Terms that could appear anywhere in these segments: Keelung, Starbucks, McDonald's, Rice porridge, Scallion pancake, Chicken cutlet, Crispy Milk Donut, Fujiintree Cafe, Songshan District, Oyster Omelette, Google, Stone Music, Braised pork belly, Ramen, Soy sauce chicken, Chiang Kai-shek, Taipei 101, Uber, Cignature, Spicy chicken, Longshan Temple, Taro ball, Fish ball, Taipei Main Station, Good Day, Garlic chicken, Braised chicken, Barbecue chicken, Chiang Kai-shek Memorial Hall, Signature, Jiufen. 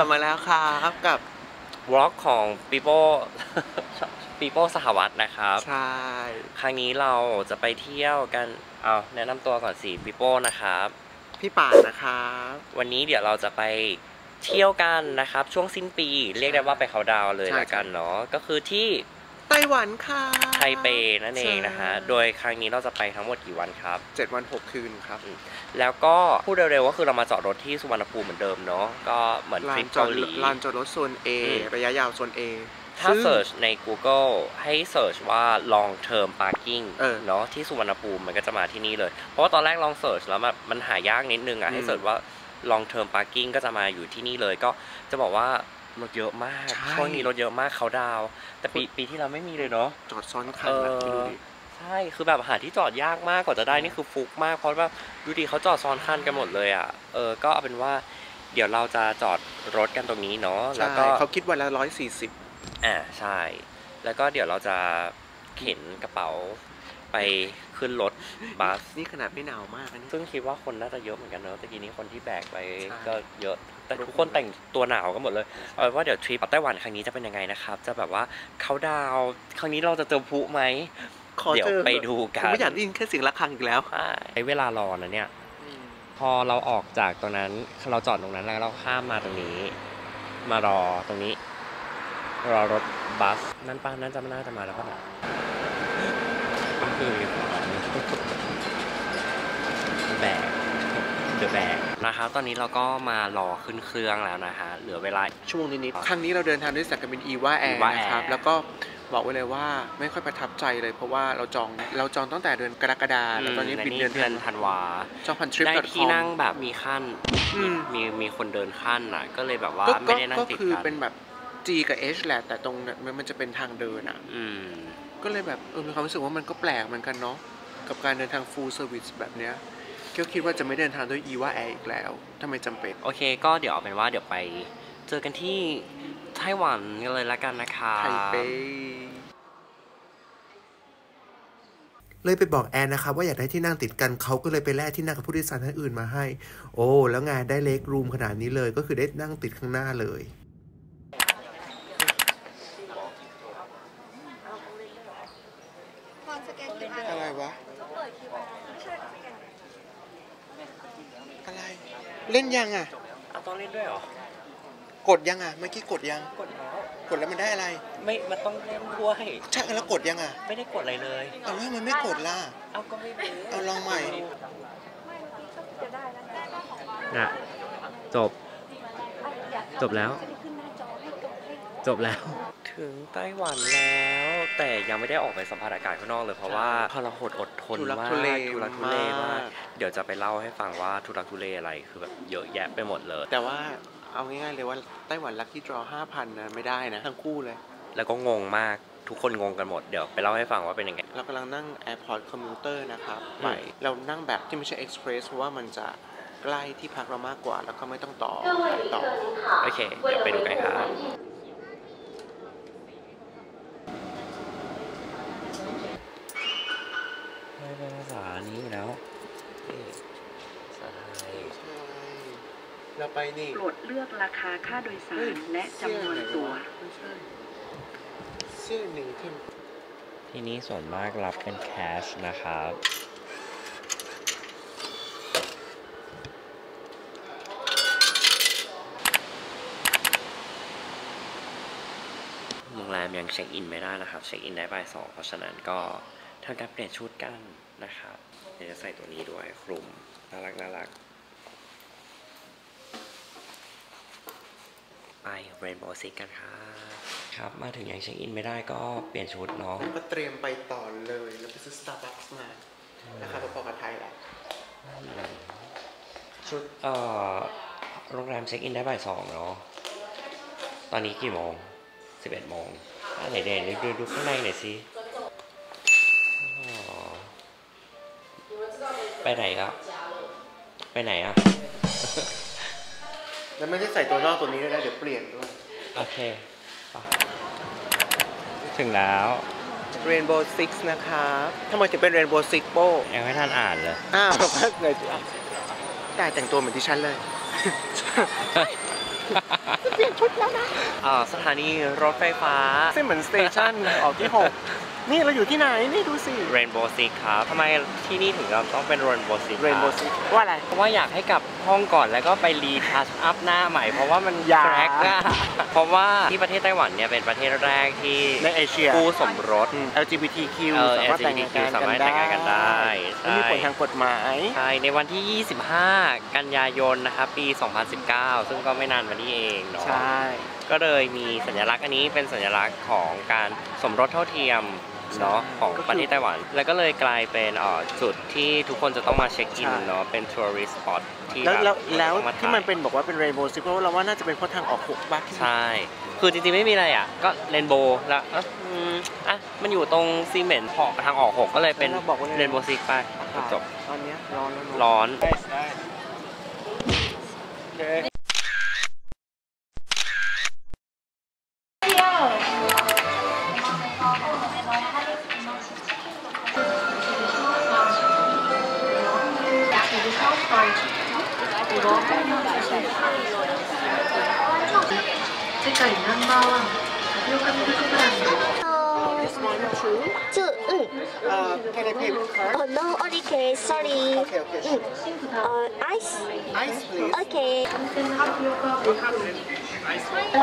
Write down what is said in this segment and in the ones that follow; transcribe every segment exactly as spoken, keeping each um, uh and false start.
ลับมาแล้วครับกับวอล์กของปีโป้ปีโป้สหวัฒน์นะครับใช่ครั้งนี้เราจะไปเที่ยวกันเอาแนะนำตัวก่อนสิปีโป้นะครับพี่ป่านนะครับวันนี้เดี๋ยวเราจะไปเที่ยวกันนะครับช่วงสิ้นปีเรียกได้ว่าไปเขาดาวเลยละกันเนาะก็คือที่ไต้หวันค่ะไทเปนั่นเองนะฮะโดยครั้งนี้เราจะไปทั้งหมดกี่วันครับเจ็ดวันหกคืนครับแล้วก็พูดเร็วๆก็คือเรามาจอดรถที่สุวรรณภูมิเหมือนเดิมเนาะก็เหมือนทริปเกาหลีลานจอดรถโซน A ระยะยาวโซน A ถ้า search ใน Google ให้ search ว่า long term parking เนาะที่สุวรรณภูมิมันก็จะมาที่นี่เลยเพราะว่าตอนแรกลอง search แล้วมันหายากนิดนึงอ่ะให้ search ว่า long term parking ก็จะมาอยู่ที่นี่เลยก็จะบอกว่ารถเยอะมากช่วงนี้รถเยอะมากเขาดาวแต่ปีปีที่เราไม่มีเลยเนาะจอดซ้อนคันแบบดูดิใช่คือแบบหาที่จอดยากมากกว่าจะได้นี่คือฟุกมากเพราะว่าดูดิเขาจอดซ้อนคันกันหมดเลยอ่ะเออก็เอาเป็นว่าเดี๋ยวเราจะจอดรถกันตรงนี้เนาะแล้วก็เขาคิดวันละร้อยสี่สิบอ่าใช่แล้วก็เดี๋ยวเราจะเข็นกระเป๋าไปขึ้นรถบัสนี่ขนาดไม่หนาวมากนะซึ่งคิดว่าคนน่าจะเยอะเหมือนกันเนอะตะกี้นี้คนที่แบกไปก็เยอะแต่ทุกคนแต่งตัวหนาวกันหมดเลยเอาว่าเดี๋ยวทริปไต้หวันครั้งนี้จะเป็นยังไงนะครับจะแบบว่าเขาดาวครั้งนี้เราจะเจอพุไหมเดี๋ยวไปดูกันผมไม่อยากได้ยินแค่เสียงระฆังอีกแล้วไอ้เวลารอนะเนี่ยพอเราออกจากตรงนั้นเราจอดตรงนั้นแล้วเราข้ามมาตรงนี้มารอตรงนี้รอรถบัสนั่นป้านั่นจะมาน่าจะมาแล้วป่ะแบกเดือแบกนะครับตอนนี้เราก็มารอขึ้นเครื่องแล้วนะฮะเหลือเวลาชั่วโมงนิดๆครั้งนี้เราเดินทางด้วยสายการบินอีว่าแอร์นะครับแล้วก็บอกไว้เลยว่าไม่ค่อยประทับใจเลยเพราะว่าเราจองเราจองตั้งแต่เดือนกรกฎาคมแล้วตอนนี้เป็นเดือนธันวาจองผ่านทริปได้ที่นั่งแบบมีขั้นมีมีคนเดินขั้นอ่ะก็เลยแบบว่าไม่ได้นั่งติดกันก็คือเป็นแบบ G กับ H แหละแต่ตรงมันจะเป็นทางเดินอ่ะก็เลยแบบเออมีความรู้สึกว่ามันก็แปลกเหมือนกันเนาะกับการเดินทาง full service แบบเนี้ยก็คิดว่าจะไม่เดินทางด้วยอีว่าแอร์อีกแล้วทำไมจำเป็นโอเคก็เดี๋ยวเอาเป็นว่าเดี๋ยวไปเจอกันที่ไต้หวันกันเลยละกันนะคะไทเปเลยไปบอกแอร์นะครับว่าอยากได้ที่นั่งติดกันเขาก็เลยไปแลกที่นั่งกับผู้โดยสารท่านอื่นมาให้โอ้แล้วงานได้เล็กรูมขนาดนี้เลยก็คือได้นั่งติดข้างหน้าเลยอะไรวะอะไรเล่นยังอ่ะเอาต้องเล่นด้วยหรอกดยังอ่ะเมื่อกี้กดยังกดแล้วกดแล้วมันได้อะไรไม่มันต้องเล่นด้วยใช่แล้วกดยังอ่ะไม่ได้กดอะไรเลยเอาแล้วมันไม่กดล่ะเอาก็ไม่รู้เอาลองใหม่น่ะจบจบแล้วจบแล้วถึงไต้หวันแล้วแต่ยังไม่ได้ออกไปสัมผัสอากาศข้างนอกเลยเพราะว่าพอเราหดอดทนมากทุลักทุเลมากเดี๋ยวจะไปเล่าให้ฟังว่าทุลักทุเลอะไรคือแบบเยอะแยะไปหมดเลยแต่ว่าเอาง่ายๆเลยว่าไต้หวันลัคกี้ดรอว์ห้าพันนะไม่ได้นะทั้งคู่เลยแล้วก็งงมากทุกคนงงกันหมดเดี๋ยวไปเล่าให้ฟังว่าเป็นยังไงเรากำลังนั่งแอร์พอร์ตคอมมิวเตอร์นะครับไปเรานั่งแบบที่ไม่ใช่เอ็กซ์เพรสเพราะว่ามันจะใกล้ที่พักเรามากกว่าแล้วก็ไม่ต้องต่อต่อโอเคเดี๋ยวไปดูกันครับเป็นภาษานี้แล้วใช่เราไปนี่โปรดเลือกราคาค่าโดยสารและจำนวนตัวที่นี้ส่วนมากรับเป็นแคชนะครับโรงแรมยังเช็คอินไม่ได้นะครับเช็คอินได้บ่ายสองเพราะฉะนั้นก็ทำการเปลี่ยนชุดกันนะครับเดี๋ยวจะใส่ตัวนี้ด้วยคลุมน่ารักน่ารักไปเรนโบว์ซิกกันครับครับมาถึงยังเช็คอินไม่ได้ก็เปลี่ยนชุดเนาะก็เตรียมไปต่อเลยแล้วไปซื้อ Starbucks มานะครับพอๆกับไทยแหละชุดเอ่อโรงแรมเช็คอินได้บ่ายสองเนาะตอนนี้กี่โมงสิบเอ็ดโมงไหนเด่นดูดูข้างในหน่อยสิไปไหนครับไปไหนอ่ะแล้วไม่ได้ใส่ตัวนอกตัวนี้ด้วยนะเดี๋ยวเปลี่ยนด้วยโอเคถึงแล้ว Rainbow Six นะครับทำไมถึงเป็น Rainbow Six โป้ยังไม่ทันอ่านเลยอ้าวเลยได้แต่งตัวเหมือนที่ฉันเลย เปลี่ยนชุดแล้วนะอ่าสถานีรถไฟฟ้าซึ่งเหมือนสเตชันออกที่หกนี่เราอยู่ที่ไหนนี่ดูสิเรนโบว์ซิกครับทำไมที่นี่ถึงเราต้องเป็นเรนโบว์ซิกเรนโบว์ซิกว่าอะไรเพราะว่าอยากให้กลับห้องก่อนแล้วก็ไปรีทัชอัพหน้าใหม่เพราะว่ามันยากเพราะว่าที่ประเทศไต้หวันเนี่ยเป็นประเทศแรกที่ในเอเชียคู่สมรส แอล จี บี ที คิว สามารถแต่งงานกันได้มีผลทางกฎหมายใช่ในวันที่ยี่สิบห้ากันยายนนะครับปีสองพันสิบเก้าซึ่งก็ไม่นานมานี้เองเนาะใช่ก็เลยมีสัญลักษณ์อันนี้เป็นสัญลักษณ์ของการสมรสเท่าเทียมเนาะของประเทศไต้หวันแล้วก็เลยกลายเป็นจุดที่ทุกคนจะต้องมาเช็คอินเนาะเป็นทัวริสต์สปอตที่แล้วแล้วที่มันเป็นบอกว่าเป็นเรนโบว์ซิกเพราะเราว่าน่าจะเป็นเพราะทางออกหกบ้างใช่คือจริงๆไม่มีอะไรอ่ะก็เรนโบว์แล้วอ่ะมันอยู่ตรงซีเมนต์พอทางออกหกก็เลยเป็นเรนโบว์ซิกไปจบตอนนี้ร้อนร้อนOkay, sorry. Okay, okay. Sure. Uh, ice? Ice, please. Okay.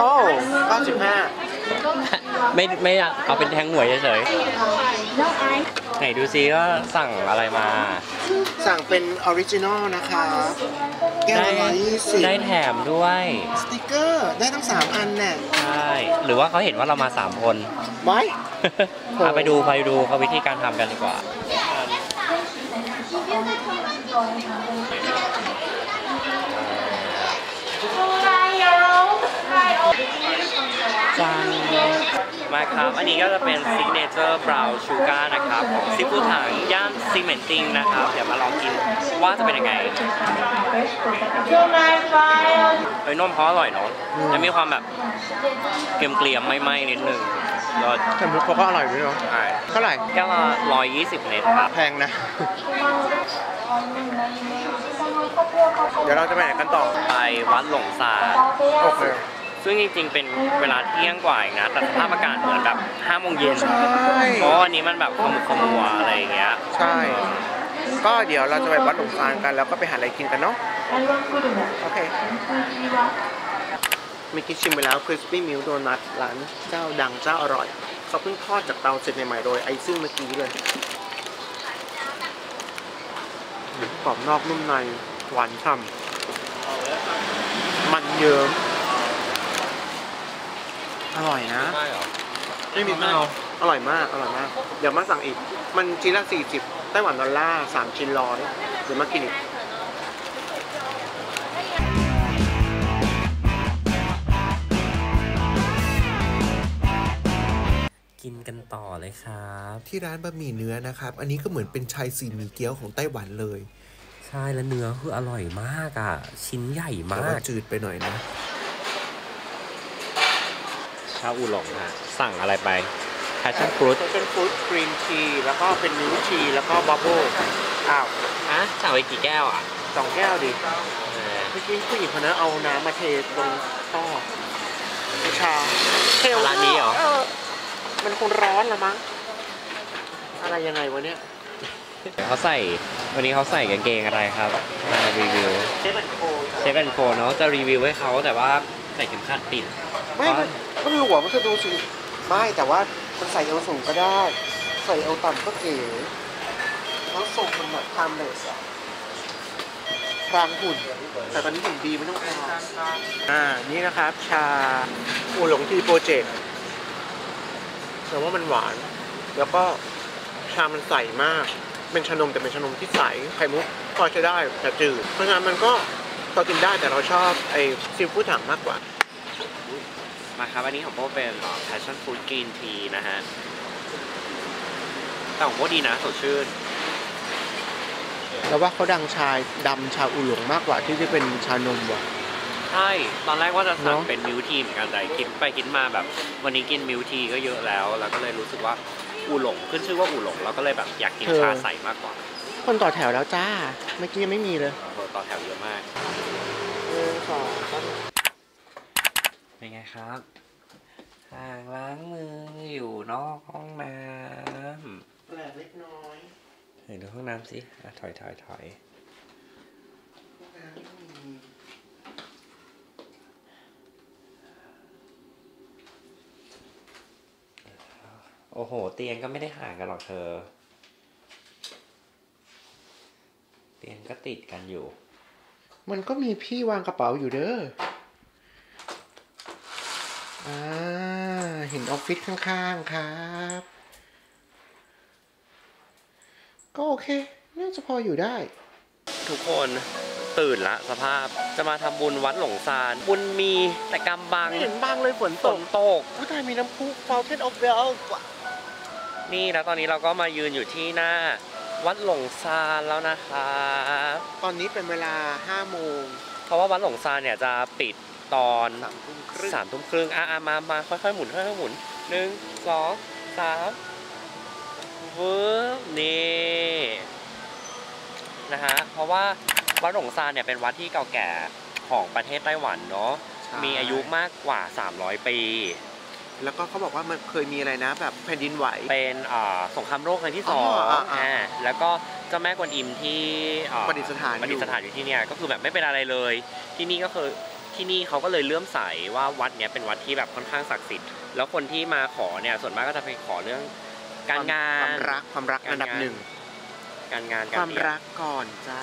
Oh, ninety-five. ไม่ไม่อยากเอาเป็นแทงหวยเฉยๆไหนดูซิว่าสั่งอะไรมาสั่งเป็นออริจินอลนะคะได้ได้แถมด้วยสติกเกอร์ได้ทั้งสามอันแน่ใช่หรือว่าเขาเห็นว่าเรามาสามคนไว้ไปดูไปดูเขาวิธีการทำกันดีกว่ามาครับอันนี้ก็จะเป็นซิกเนเจอร์บราวน์ชูการ์นะครับของซิฟูถังย่านซีเมนติ้งนะครับเดี๋ยวมาลองกินว่าจะเป็นยังไงเฮ้ยนมเขาอร่อยเนาะจะมีความแบบเกลี่ยมๆไม่ๆนิดนึงแต่มุกเขาก็อร่อยด้วยเนาะเท่าไหร่แก้วละร้อยยี่สิบเยนครับแพงนะเดี๋ยวเราจะไปไหนกันต่อไปวัดหลงซานโอเคซึ่งจริงๆเป็นเวลาเที่ยงกว่าอีกนะแต่สภาพอากาศเหมือนแบบห้าโมงเย็นเพราะอันนี้มันแบบขมุกขมัวอะไรอย่างเงี้ยใช่ก็เดี๋ยวเราจะไปวัดหลงซานกันแล้วก็ไปหาอะไรกินกันเนาะโอเคเมื่อกี้ชิมไปแล้วคริสปี้มิลค์โดนัทร้านเจ้าดังเจ้าอร่อยเขาเพิ่งทอดจากเตาเสร็จใหม่ๆโดยไอซิ่งเมื่อกี้เลยกรอบนอกนุ่มในหวานฉ่ำมันเยิ้มอร่อยนะไม่มีไม่เอาอร่อยมากอร่อยมากเดี๋ยวมาสั่งอีกมันชิ้นละสี่สิบไต้หวันดอลลาร์สามชิ้นร้อยเดี๋ยวมากินอีกกินกันต่อเลยครับที่ร้านบะหมี่เนื้อนะครับอันนี้ก็เหมือนเป็นชายสี่หมี่เกี๊ยวของไต้หวันเลยใช่แล้วเนื้อคืออร่อยมากอ่ะชิ้นใหญ่มากแต่ว่าจืดไปหน่อยนะชาอูหลงนะสั่งอะไรไปแพชชั่นฟรุตเป็นฟรุตกรีนทีแล้วก็เป็นมิ้นทีแล้วก็บับเบิ้ลอ้าวอ่ะสั่งไปกี่แก้วอ่ะสองแก้วดิเมื่อกี้ผู้หญิงคนนั้นเอาน้ำมาเทตรงต้อชาเทร้านนี้เหรอมันคงร้อนละมั้งอะไรยังไงวะเนี่ยเขาใส่วันนี้เขาใส่กางเกงอะไรครับมารีวิวเชฟแอนโคเชฟแอนโคเนาะจะรีวิวให้เขาแต่ว่าใส่เข็มขัดปิดไม่มันหลวมมันคือดูสิไม่แต่ว่ามันใส่เอวสูงก็ได้ใส่เอวต่ำก็เก๋แล้วทรงมันแบบทำเลยอะพรางหุ่นแต่ตอนนี้หุ่นดีไม่ต้องพรางอ่านี่นะครับชาอูหลงทีโปรเจกต์แต่ว่ามันหวานแล้วก็ชามันใสมากเป็นชานมแต่เป็นชานมที่ใสไข่มุกพอใช้ได้แต่จืดเพราะฉะนั้นมันก็เรากินได้แต่เราชอบไอซีฟู้ดถังมากกว่ามาครับอันนี้ของโป้เป็นแพชชั่นฟรุตกรีนทีนะฮะแต่ของโป้ดีนะสดชื่นแล้วว่าเขาดังชายดำชาอูหลงมากกว่าที่จะเป็นชานมว่ะใช่ตอนแรกว่าจะสั่งเป็นมิลค์ทีเหมือนกันแต่กินไปกินมาแบบวันนี้กินมิลค์ทีก็เยอะแล้วแล้วก็เลยรู้สึกว่าอูหลงขึ้นชื่อว่าอูหลงเราก็เลยแบบอยากกินชาใสมากกว่าคนต่อแถวแล้วจ้าเมื่อกี้ยังไม่มีเลยต่อแถวเยอะมาก เป็นไงครับอ่างล้างมืออยู่นอกห้องน้ำแปลกเล็กน้อยเห็นดูห้องน้ำสิอ่ะถอยถอยถอยห้องน้ำไม่มีโอ้โหเตียงก็ไม่ได้ห่างกันหรอกเธอเตียงก็ติดกันอยู่มันก็มีพี่วางกระเป๋าอยู่เด้ออ่าเห็นออฟฟิศข้างๆครับก็โอเคน่าจะพออยู่ได้ทุกคนตื่นละสภาพจะมาทำบุญวัดหลงซานบุญมีแต่กำบังไม่เห็นบังเลยฝนตกตกผู้ชายมีน้ำพุฟาวเทนออฟเวลนี่แล้วตอนนี้เราก็มายืนอยู่ที่หน้าวัดหลงซานแล้วนะครับตอนนี้เป็นเวลาห้าโมงเพราะว่าวัดหลงซานเนี่ยจะปิดตอนสามทุ่มครึ่งสามทุ่มครึ่งอ่ะมามาค่อยๆหมุนค่อยๆหมุนหนึ่งสองสามเวิร์บนี่นะฮะเพราะว่าวัดหลงซานเนี่ยเป็นวัดที่เก่าแก่ของประเทศไต้หวันเนาะมีอายุมากกว่าสามร้อยปีแล้วก็เขาบอกว่ามันเคยมีอะไรนะแบบแผ่นดินไหวเป็นสงครามโลกครั้งที่สองอ่าแล้วก็เจ้าแม่กวนอิมที่ประดิษฐานประดิษฐานอยู่ที่เนี่ยก็คือแบบไม่เป็นอะไรเลยที่นี่ก็คือที่นี่เขาก็เลยเลื่อมใสว่าวัดเนี้ยเป็นวัดที่แบบค่อนข้างศักดิ์สิทธิ์แล้วคนที่มาขอเนี่ยส่วนมากก็จะไปขอเรื่องการงานความรักความรักอันดับหนึ่งการงานความรักก่อนจ้า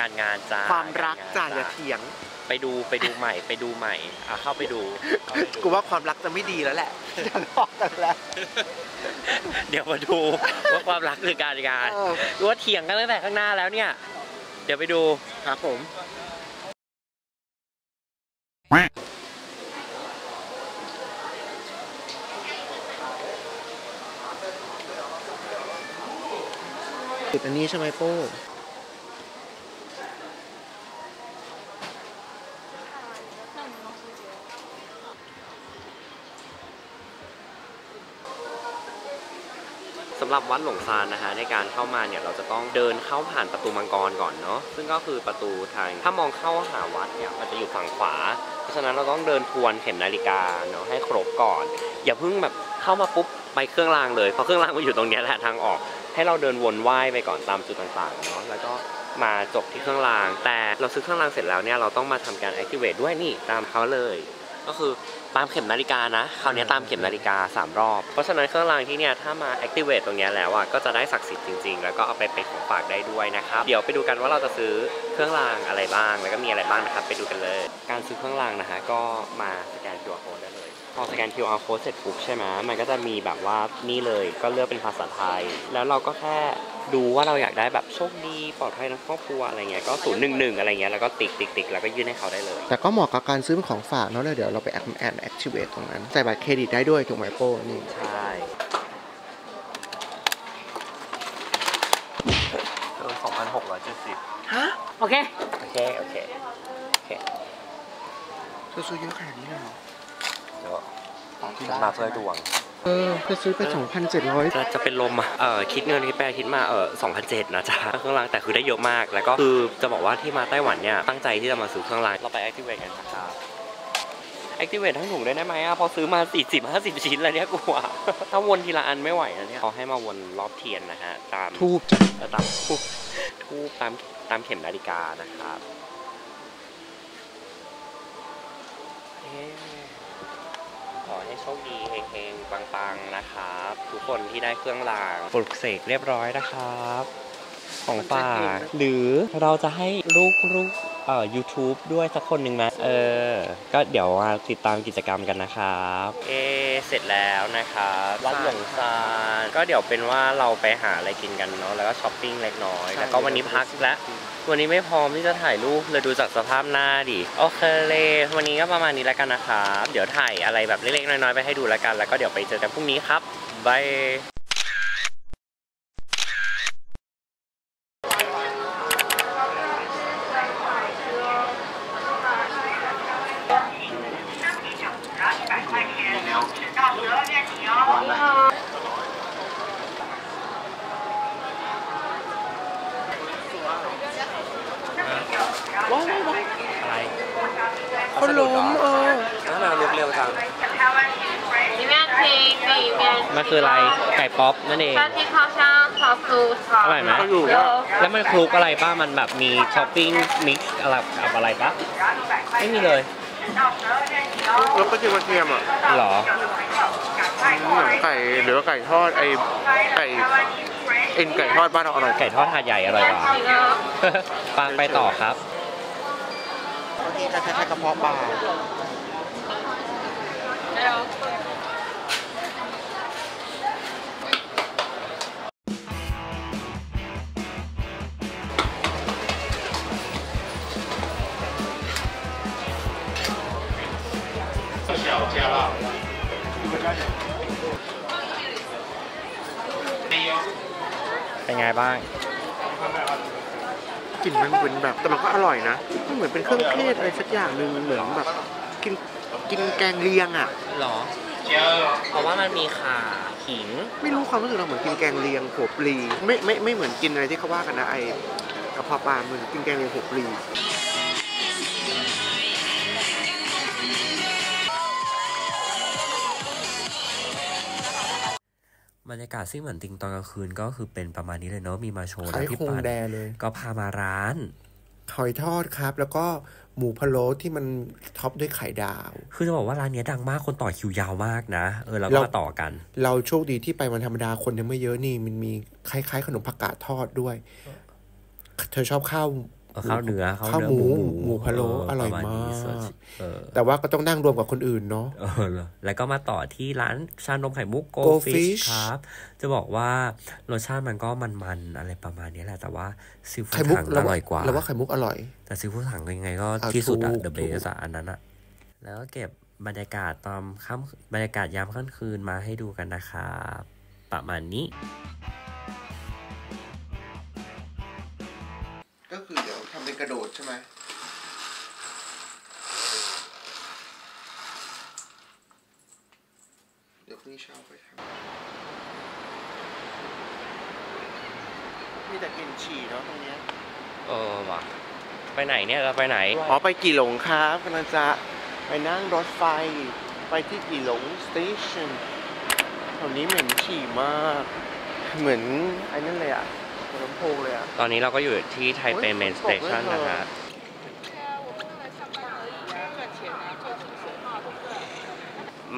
การงานจ้าความรักจ้าอย่าเถียงไปดูไปดูใหม่ไปดูใหม่อ่ะเข้าไปดูกูว่าความรักจะไม่ดีแล้วแหละจะลอกกันแล้วเดี๋ยวมาดูว่าความรักหรือการงานรู้ว่าเถียงกันตั้งแต่ข้างหน้าแล้วเนี่ยเดี๋ยวไปดูครับผมจุดอันนี้ใช่ไหมโป้สำหรับวัดหลงซานนะฮะในการเข้ามาเนี่ยเราจะต้องเดินเข้าผ่านประตูมังกรก่อนเนาะซึ่งก็คือประตูทางถ้ามองเข้าหาวัดเนี่ยมันจะอยู่ฝั่งขวาเพราะฉะนั้นเราต้องเดินทวนเข็มนาฬิกาเนาะให้ครบก่อนอย่าเพิ่งแบบเข้ามาปุ๊บไปเครื่องรางเลยเพราะเครื่องรางมันอยู่ตรงนี้แหละทางออกให้เราเดินวนไหว้ไปก่อนตามจุดต่างๆเนาะแล้วก็มาจบที่เครื่องรางแต่เราซื้อเครื่องรางเสร็จแล้วเนี่ยเราต้องมาทำการ activate ด้วยนี่ตามเขาเลยก็คือตามเข็มนาฬิกานะคราวนี้ตามเข็มนาฬิกาสามรอบเพราะฉะนั้นเครื่องรางที่เนี่ยถ้ามา activate ตรงนี้แล้วอ่ะก็จะได้ศักดิ์สิทธิ์จริงๆแล้วก็เอาไปเป็นของฝากได้ด้วยนะครับเดี๋ยวไปดูกันว่าเราจะซื้อเครื่องรางอะไรบ้างแล้วก็มีอะไรบ้างนะครับไปดูกันเลยการซื้อเครื่องรางนะฮะก็มาสแกน คิว อาร์ Code ได้เลยพอสแกน คิว อาร์ Code เสร็จปุ๊บใช่ไหมมันก็จะมีแบบว่านี่เลยก็เลือกเป็นภาษาไทยแล้วเราก็แค่ดูว่าเราอยากได้แบบโชคดีปลอดภัยทั้งครอบครัวอะไรเงี้ยก็ศูนย์หนึ่งหนึ่งอะไรเงี้ยแล้วก็ติ๊กติ๊กติ๊กแล้วก็ยื่นให้เขาได้เลยแต่ก็เหมาะกับการซื้อเป็นของฝากเนาะเลยเดี๋ยวเราไปแอดแอดแอคทีเวทตรงนั้นใส่บัตรเครดิตได้ด้วยถูกไหมโป้นี่ใช่เออสองพันหกร้อยเจ็ดสิบฮะโอเคโอเคโอเคโอเคซื้อเยอะขนาดนี้เลยเหรอเยอะมาเพื่อดวงเออจะซื้อไป สองพันเจ็ดร้อย จะจะเป็นลมอ่ะเออคิดเงินที่แปลคิดมาเออ สองพันเจ็ดร้อย นะจ๊ะเครื่องรางแต่คือได้เยอะมากแล้วก็คือจะบอกว่าที่มาไต้หวันเนี่ยตั้งใจที่จะมาซื้อเครื่องรางเราไป activate กันนะครับ activate ทั้งถุงได้ได้ไหมอ่ะพอซื้อมา สี่สิบห้าสิบ ชิ้นแล้วเนี่ยกูอ่ะถ้าวนทีละอันไม่ไหวนะเนี่ยเขาให้มาวนรอบเทียนนะฮะตามทูบตามทูบทูบตามตามเข็มนาฬิกานะครับขอให้โชคดีเฮงๆปังๆนะครับทุกคนที่ได้เครื่องรางปลุกเสกเรียบร้อยนะครับของฝากหรือเราจะให้ลูกลูกเอ่อ ยูทูบ ด้วยสักคนหนึ่งนะเออก็เดี๋ยวมาติดตามกิจกรรมกันนะครับเอเสร็จแล้วนะครับวัดหลงซานก็เดี๋ยวเป็นว่าเราไปหาอะไรกินกันเนาะแล้วก็ช้อปปิ้งเล็กน้อยแล้วก็วันนี้พักแล้ววันนี้ไม่พร้อมที่จะถ่ายรูปเลยดูจากสภาพหน้าดิโอเคเลยวันนี้ก็ประมาณนี้แล้วกันนะครับเดี๋ยวถ่ายอะไรแบบเล็กๆน้อยๆไปให้ดูแล้วกันแล้วก็เดี๋ยวไปเจอกันพรุ่งนี้ครับบาย ร็วจังมันคืออะไรไก่ป๊อปนั่นเองอร่อยไหมแล้วมันคลุกอะไรป้ามันแบบมีช็อปปิ้งมิกซ์อะไรกับอะไรป้าไม่มีเลยแล้วก็เจียวกระเทียมอ่ะหรอไก่หรือว่าไก่ทอดไอไก่เอ็นไก่ทอดบ้านเราอร่อยไก่ทอดหาดใหญ่อร่อยกว่าปางไปต่อครับโอเคจะใช้กระเพาะปลาเป็นไงบ้างกลิ่นมันเหมือนแบบแต่มันก็อร่อยนะมันเหมือนเป็นเครื่องเทศอะไรสักอย่างหนึ่งเหมือนแบบกินกินแกงเลียงอ่ะหรอเพราะว่ามันมีข่าขิงไม่รู้ความรู้สึกเราเหมือนกินแกงเลียงหัวปลีไม่ไม่ไม่เหมือนกินอะไรที่เขาว่ากันนะไอ้กระเพาะปลาเหมือนกินแกงเลียงหัวปลีบรรยากาศซึ่งเหมือนติงตอนกลางคืนก็คือเป็นประมาณนี้เลยเนาะมีมาโชว์ที่ปันก็พามาร้านหอยทอดครับแล้วก็หมูพะโล้ที่มันท็อปด้วยไข่ดาวคือจะบอกว่าร้านนี้ดังมากคนต่อคิวยาวมากนะเออแล้วก็มาต่อกันเราโชคดีที่ไปวันธรรมดาคนยังไม่เยอะนี่มันมีคล้ายๆขนมผักกาดทอดด้วยเธอชอบข้าวข้าวเนื้อข้าวหมูหมูพะโล้อร่อยมากแต่ว่าก็ต้องนั่งรวมกับคนอื่นเนาะแล้วก็มาต่อที่ร้านชานมไข่มุกโกฟิชครับจะบอกว่ารสชาติมันก็มันๆอะไรประมาณนี้แหละแต่ว่าซีฟู้ดถังอร่อยกว่าเราว่าไข่มุกอร่อยแต่ซีฟู้ดถังยังไงก็ที่สุดอะเดอะเบสอันนั้นอะแล้วก็เก็บบรรยากาศตอนค่ำบรรยากาศยามค่ำคืนมาให้ดูกันนะครับประมาณนี้ก็คือเดี๋ยวทำเป็นกระโดดใช่ไหมเดี๋ยวพรุ่งนี้เช้าไปทำมีแต่กินฉี่เนาะตรงนี้เออว่ะไปไหนเนี่ยเราไปไหนอ๋อไปกี่หลงครับกำลังจะไปนั่งรถไฟไปที่กี่หลงสเตชันแถวนี้เหม็นฉี่มากเหมือนไอ้นั่นเลยอะตอนนี้เราก็อยู่ที่ไทเปเมนสเตชันนะครับ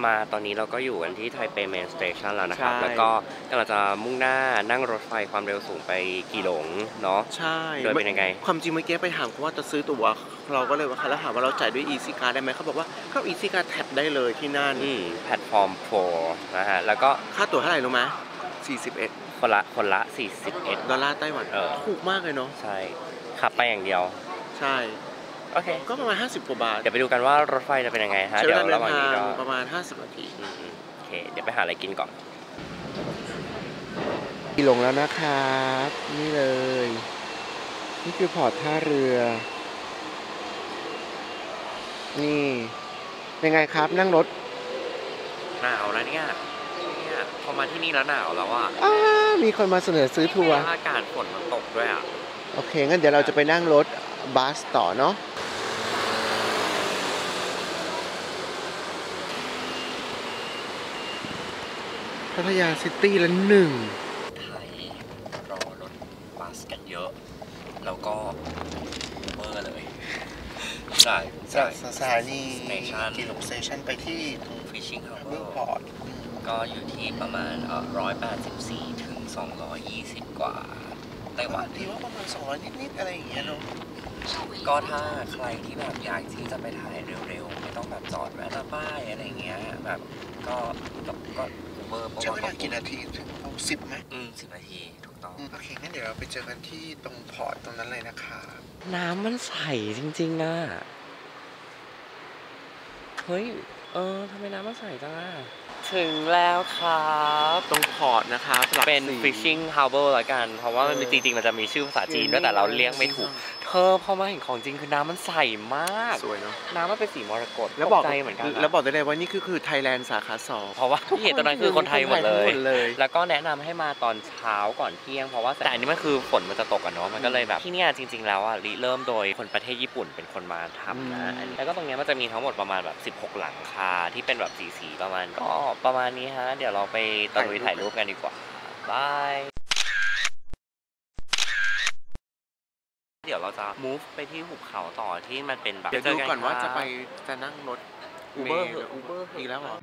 มาตอนนี้เราก็อยู่กันที่ไทเปเมนสเตชันแล้วนะครับแล้วก็กำลังจะมุ่งหน้านั่งรถไฟความเร็วสูงไปกี่หลงเนาะใช่โดยเป็นยังไงความจริงเมื่อกี้ไปถามเขาว่าจะซื้อตั๋วเราก็เลยว่าเขาแล้วถามว่าเราจ่ายด้วยอีซี่การ์ดได้ไหมเขาบอกว่าเข้าอีซี่การ์ดแท็บได้เลยที่นั่นแพลตฟอร์มโฟร์นะฮะแล้วก็ค่าตั๋วเท่าไหร่รู้ไหมสี่สิบเอ็ดคนละคนละสี่สิบเอ็ดดอลลาร์ไต้หวันเออถูกมากเลยเนาะใช่ขับไปอย่างเดียวใช่โอเคก็ประมาณห้าสิบกว่าบาทเดี๋ยวไปดูกันว่ารถไฟจะเป็นยังไงฮะเดี๋ยวระหว่างนี้ก็ประมาณห้าสิบนาทีโอเคเดี๋ยวไปหาอะไรกินก่อนกี่หลงแล้วนะครับนี่เลยนี่คือพอร์ตท่าเรือนี่ยังไงครับนั่งรถหนาวแล้วเนี่ยพอมาที่นี่แล้วหนาวแล้วอ่ะมีคนมาเสนอซื้อทัวร์อากาศฝนมันตกด้วยอ่ะโอเคงั้นเดี๋ยวเราจะไปนั่งรถบัสต่อเนาะพัทยาซิตี้ละหนึ่งไทยรอรถบัสกันเยอะแล้วก็เมื่อเลยใช่ใช่สถานีที่ลงสเตชันไปที่ทุ่งฟิชชิ่งฮาร์เบอร์พอร์ตก็อยู่ที่ประมาณหนึ่งร้อยแปดสิบสี่ถึงสองร้อยยี่สิบกว่าไต้หวันที่ว่าประมาณสองร้อยนิดๆอะไรอย่างเงี้ยเนาะก็ถ้าใครที่แบบอยากที่จะไปถ่ายเร็วๆไม่ต้องแบบจอดแวะละป้ายอะไรเงี้ยแบบก็ก็อูเบอร์ประมาณกี่นาทีถึงสิบไหมอืมสิบนาทีถูกต้องโอเคงั้นเดี๋ยวเราไปเจอกันที่ตรงพอร์ตตรงนั้นเลยนะคะน้ำมันใสจริงๆอ่ะเฮ้ยเออทำไมน้ำมันใสจังอ่ะถึงแล้วครับตรงพอร์ตนะคะเป็น Fishing Harbor ละกันเพราะว่ามันจริงๆมันจะมีชื่อภาษาจีนด้วยแต่เราเรียกไม่ถูกเธ เธอพอมาเห็นของจริงคือน้ำมันใสมากสวยเนาะน้ำมันเป็นสีมรกตแล้วบอกใจเหมือนกันแล้วบอกได้เลยว่านี่คือคือไทยแลนด์สาขาสองเพราะว่าที่เห็นตอนนั้นคือคนไทยหมดเลยแล้วก็แนะนำให้มาตอนเช้าก่อนเที่ยงเพราะว่าแต่อันนี้มันคือฝนมันจะตกกันเนาะมันก็เลยแบบที่เนี่ยจริงๆแล้วอ่ะริเริ่มโดยคนประเทศญี่ปุ่นเป็นคนมาทำนะแล้วก็ตรงนี้มันจะมีทั้งหมดประมาณแบบสิบหกหลังคาที่เป็นแบบสีๆประมาณก็ประมาณนี้ฮะเดี๋ยวเราไปตะลุยถ่ายรูปกันดีกว่าบายเดี๋ยวเราจะ move ไปที่หุบเขาต่อที่มันเป็นแบบเดี๋ยวดูก่อนว่าจะไปจะนั่งรถอูเบอร์หรืออูเบอร์อีกแล้วเหรอ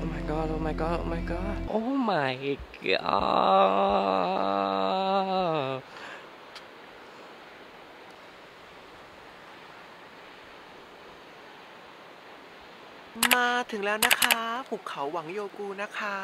Oh my god! Oh my god! Oh my god! มาถึงแล้วนะคะหุบเขาหวังโยกูนะคะ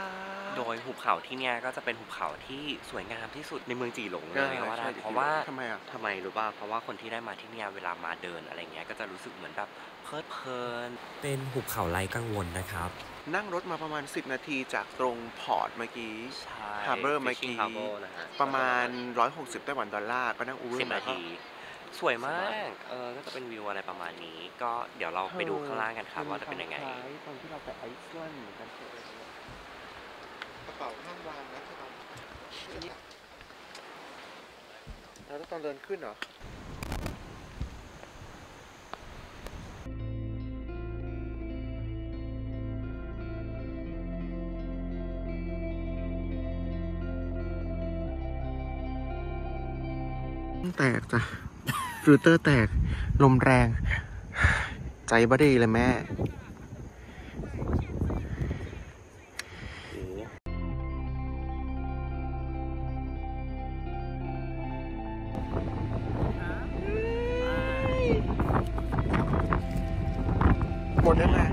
โดยหุบเขาที่เนี่ยก็จะเป็นหุบเขาที่สวยงามที่สุดในเมืองจีหลงเลยว่าได้เพราะว่าทำไมอ่ะทำไมรู้ป่ะเพราะว่าคนที่ได้มาที่เนี่ยเวลามาเดินอะไรเงี้ยก็จะรู้สึกเหมือนแบบเพลิดเพลินเป็นหุบเขาไร้กังวลนะครับนั่งรถมาประมาณสิบนาทีจากตรงพอร์ตเมื่อกี้ฮาร์เบอร์เมื่อกี้ประมาณหนึ่งร้อยหกสิบไต้หวันดอลลาร์ก็นั่งอูเบอร์มาทีสวยมากเออก็จะเป็นวิวอะไรประมาณนี้ก็เดี๋ยวเราไปดูข้างล่างกันครับว่าจะเป็นยังไงตอนที่เราไปไอซ์แลนด์กันกระเป๋าห้ามวางนะครับแล้วตอนเดินขึ้นเหรอแตกจ้ะฟิลเตอร์แตกลมแรงใจบ่ดีเลยแม่หมดแล้วแม่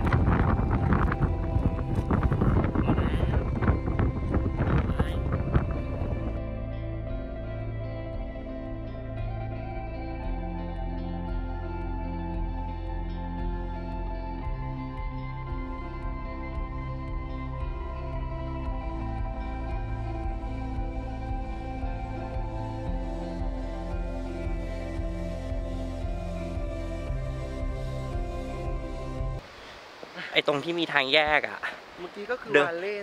ไอตรงที่มีทางแยกอ่ะเมื่อกี้ก็คือ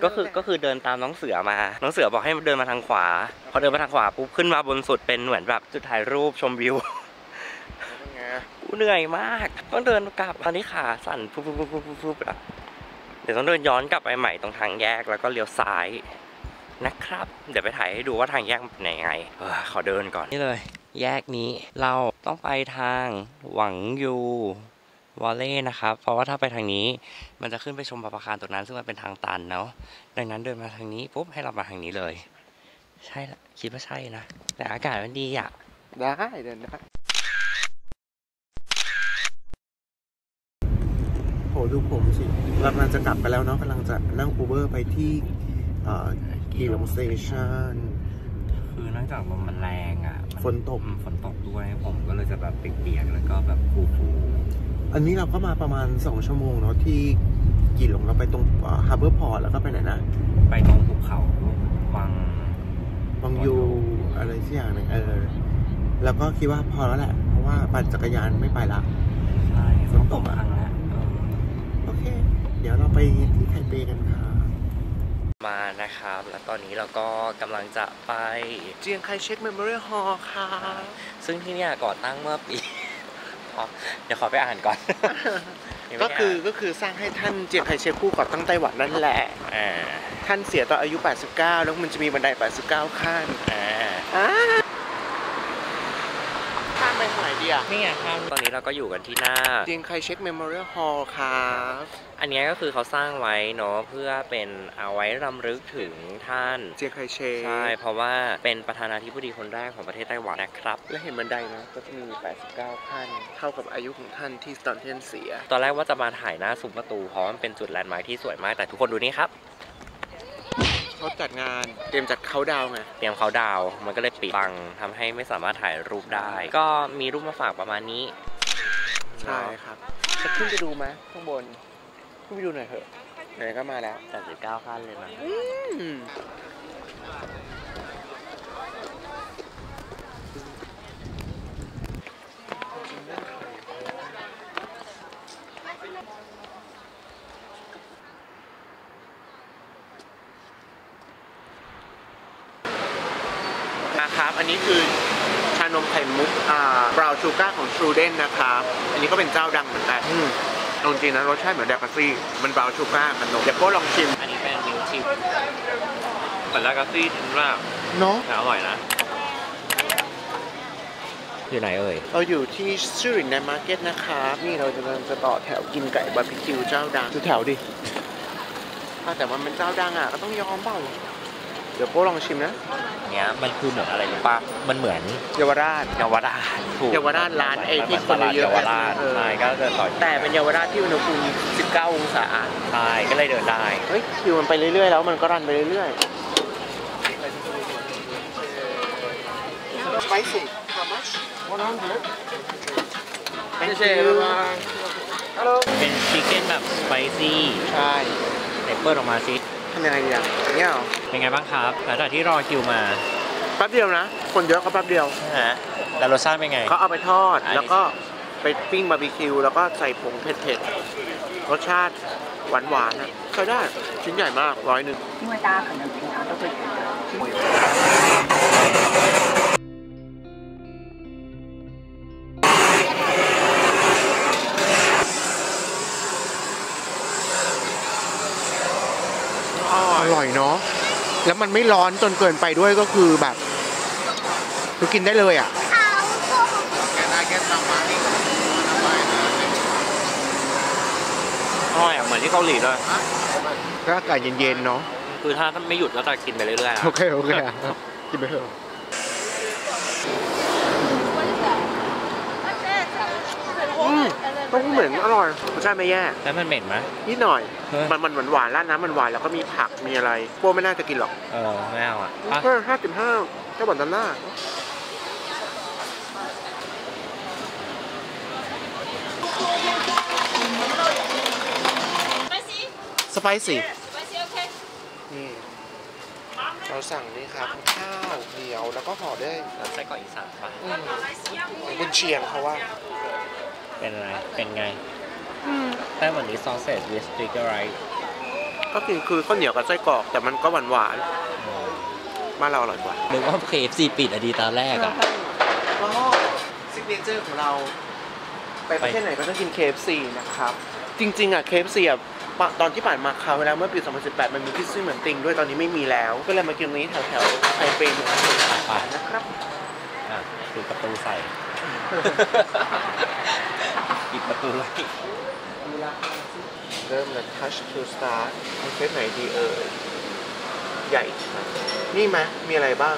ก็คือก็คือเดินตามน้องเสือมาน้องเสือบอกให้เดินมาทางขวาพอเดินมาทางขวาปุ๊บขึ้นมาบนสุดเป็นเหมือนแบบจุดถ่ายรูปชมวิวกูเหนื่อยมากต้องเดินกลับตอนนี้ขาสั่นปุ๊บปุ๊บปุ๊บปุ๊บเดี๋ยวต้องเดินย้อนกลับไปใหม่ตรงทางแยกแล้วก็เลี้ยวซ้ายนะครับเดี๋ยวไปถ่ายให้ดูว่าทางแยกเป็นยังไงขอเดินก่อนนี่เลยแยกนี้เราต้องไปทางหวังยูวอลเล่นะครับเพราะว่าถ้าไปทางนี้มันจะขึ้นไปชมปะการังตรงนั้นซึ่งมันเป็นทางตันเนาะดังนั้นเดินมาทางนี้ปุ๊บให้เรามาทางนี้เลยใช่ละคิดว่าใช่นะแต่อากาศมันดีอ่ะได้เดินได้โหดูผมสิเรากำลังจะกลับไปแล้วเนาะกำลังจะนั่งอูเบอร์ไปที่กีหลงสเตชันคือนั่งจากลมมันแรงอ่ะฝนตกฝนตกด้วยผมก็เลยจะแบบเปียกๆแล้วก็แบบฟูฟูอันนี้เราก็มาประมาณสองชั่วโมงเนาะที่กีหลงเราไปตรงฮาร์เบอร์พอร์ตแล้วก็ไปไหนนะไปตรงภูเขาวังวังยูอะไรสักอย่างนึงเออแล้วก็คิดว่าพอแล้วแหละเพราะว่าปั่นจักรยานไม่ไปละใช่ฝนตกมาอังแล้วโอเคเดี๋ยวเราไปที่ไทเปกันค่ะมานะครับและตอนนี้เราก็กำลังจะไปเจียงไคเชกเมมโมเรียลฮอลล์ค่ะซึ่งที่นี่ก่อตั้งเมื่อปีเดี๋ยวขอไปอ่านก่อนก็คือก็คือสร้างให้ท่านเจียงไคเชกผู้ก่อตั้งไต้หวันนั่นแหละท่านเสียตอนอายุแปดสิบเก้าแล้วมันจะมีบันไดแปดสิบเก้าขั้นข้ามไปทางไหนดีอ่ะนี่ไงข้ามตอนนี้เราก็อยู่กันที่หน้าเจียงไคเชกเมมโมเรียลฮอลล์ครับอันนี้ก็คือเขาสร้างไว้เนาะเพื่อเป็นเอาไว้รำลึกถึงท่านเจียงไคเชกใช่เพราะว่าเป็นประธานาธิบดีคนแรกของประเทศไต้หวันนะครับและเห็นบันไดนะก็จะมีแปดสิบเก้าขั้นเท่ากับอายุของท่านที่ตอนท่านเสียตอนแรกว่าจะมาถ่ายหน้าซุ้มประตูเพราะมันเป็นจุดแลนด์มาร์คที่สวยมากแต่ทุกคนดูนี่ครับ เขาจัดงานเตรียมจัดเขาดาวไงเตรียมเขาดาวมันก็เลยปิดบังทำให้ไม่สามารถถ่ายรูปได้ก็มีรูปมาฝากประมาณนี้ใช่ครับจะขึ้นไปดูไหมข้างบนขึ้นไปดูหน่อยเถอะไหนก็มาแล้วสามสิบเก้าขั้นเลยนะนะครับอันนี้คือชานมไข่มุกอ่าบราวน์ชูการ์ของทรูเดนนะครับอันนี้ก็เป็นเจ้าดังเหมือนกันตรงจริงนะรสชาติเหมือนแดกาซี่มันบราวน์ชูการ์ขนมเดี๋ยวก็ลองชิมอันนี้เป็นมิลชิมเหมือนแดกาซี่จริงมากเนาะอร่อยนะอยู่ไหนเอ่ยเราอยู่ที่ซูรินในมาร์เก็ตนะครับนี่เราจะเดินจะต่อแถวกินไก่บาร์บีคิวเจ้าดังดูแถวดิแต่ว่ามันเจ้าดังอ่ะก็ต้องยอมเปล่าเดี๋ยวโป้ลองชิมนะเนี้ยมันคือเหมือนอะไรหรือปะมันเหมือนเยาวราชเยาวราชถูกเยาวราชร้านไอที่คนเยอะใช่ก็เดินต่อแต่เป็นเยาวราชที่อุณหภูมิสิบเก้าองศาใช่ก็เลยเดินได้เฮ้ยคิวมันไปเรื่อยๆแล้วมันก็รันไปเรื่อยๆไปสิวันนั้นเถอะเป็นเชฟมาฮัลโหลเป็นชิคเก้นแบบสไปซี่ใช่แต่เปิดออกมาซิทำยังไงดีอ่ะเงี้ยเป็นไงบ้างครับหลังจากที่รอคิวมาแป๊บเดียวนะคนเยอะก็แป๊บเดียวฮะแล้วรสชาติเป็นไงเขาเอาไปทอดแล้วก็ไปปิ้งบาร์บีคิวแล้วก็ใส่ผงเผ็ดๆรสชาติหวานๆนะใช้ได้ชิ้นใหญ่มากร้อยหนึ่งอร่อยเนาะแล้วมันไม่ร้อนจนเกินไปด้วยก็คือแบบคือกินได้เลยอ่ะอร่อยเหมือนที่เกาหลีเลยก็อากาศเย็นๆเนาะคือถ้าไม่หยุดแล้วจะกินไปเรื่อยๆโอเคโอเคกินไปเถอะต้องเหม็นอร่อยรสชาติไม่แย่แล้วมันเหม็นไหมนิดหน่อยมันมันหวานๆแล้วน้ำมันหวานแล้วก็มีผักมีอะไรโป้ไม่น่าจะกินหรอกเออไม่เอาอ่ะห้าสิบห้าเจ้าบ่อนด้านหน้าสไปซี่นี่เราสั่งนี่ครับข้าวเหนียวแล้วก็ห่อด้วยไส้กรอกอีสานป่ะกุนเชียงเขาว่าเป็นอะไรเป็นไงแต่วันนี้ซอสเสร็จวิสติกอะไรก็คือคือข้าวเหนียวกับไส้กรอกแต่มันก็หวานหวานบ้านเราอร่อยกว่านึกว่า เค เอฟ ซี ปิดอดีตตอนแรกอ่ะก็ซิกเนเจอร์ของเราไปประเทศไหนก็ต้องกิน เค เอฟ ซี นะครับจริงๆอ่ะ เค เอฟ ซี อ่ะตอนที่ผ่านมาคราวแล้วเมื่อปีสองพันสิบแปดมันมีที่ซื้อเหมือนติงด้วยตอนนี้ไม่มีแล้วก็เลยมากินตรงนี้แถวๆไทเปนะครับอ่ะคือประตูใส่ปิดประตูเลยเริ่มเลย touch to start ประเภทไหนดีเอ่ยใหญ่นี่ไหมมีอะไรบ้าง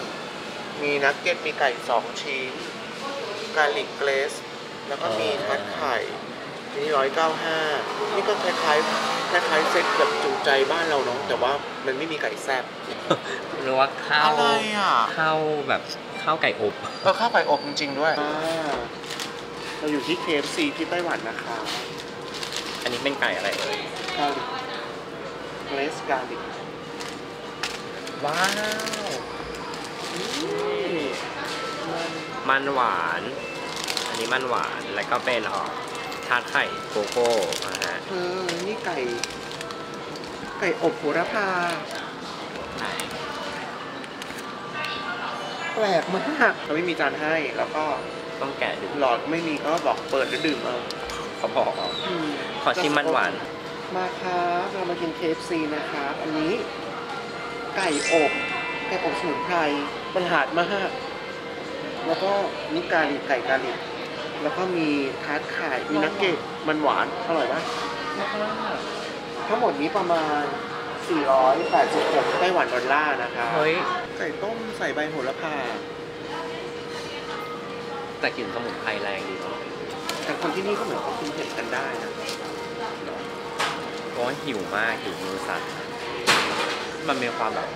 มีนักเก็ตมีไก่สองชิ้นการิกเกรสแล้วก็มีทัดไข่นี่ร้อยเก้าห้านี่ก็คล้ายๆคล้ายๆเซ็ตแบบจูใจบ้านเราเนาะแต่ว่ามันไม่มีไก่แซ่บหรือว่าข้าวอะไรอ่ะข้าวแบบข้าวไก่อบเออข้าวไก่อบจริงๆด้วยเราอยู่ที่ เค เอฟ ซี ที่ไต้หวันนะคะอันนี้เป็นไก่อะไรเอ่ยกาลิกเกรสกาลิกว้าวมันหวานอันนี้มันหวานแล้วก็เป็นออกทาดไข่โกโก้นะฮะเออนี่ไก่ไก่อบโหระพาแปลกมากเราไม่มีจานให้แล้วก็ต้องแกะดื่มหลอดไม่มีก็บอกเปิดแล้วดื่มเอาขอบอกเอาขอชิมมันหวานมาครับเรามากิน เค เอฟ ซี นะครับอันนี้ไก่อบไก่อบสมุนไพรมันหาดมากแล้วก็นี่กาลิกไก่กาลิกแล้วก็มีทาร์ตไข่มีนักเก็ตมันหวานอร่อยมากทั้งหมดนี้ประมาณสี่ร้อยแปดสิบหกไต้หวันดอลลาร์นะคะเฮ้ยไก่ต้มใส่ใบโหระพาแต่กลิ่นสมุนไพรแรงดีเนาะแต่คนที่นี่ก็เหมือนเขากินเผ็ดกันได้นะก็หิวมากหิวมือสั่นมันมีความแบบ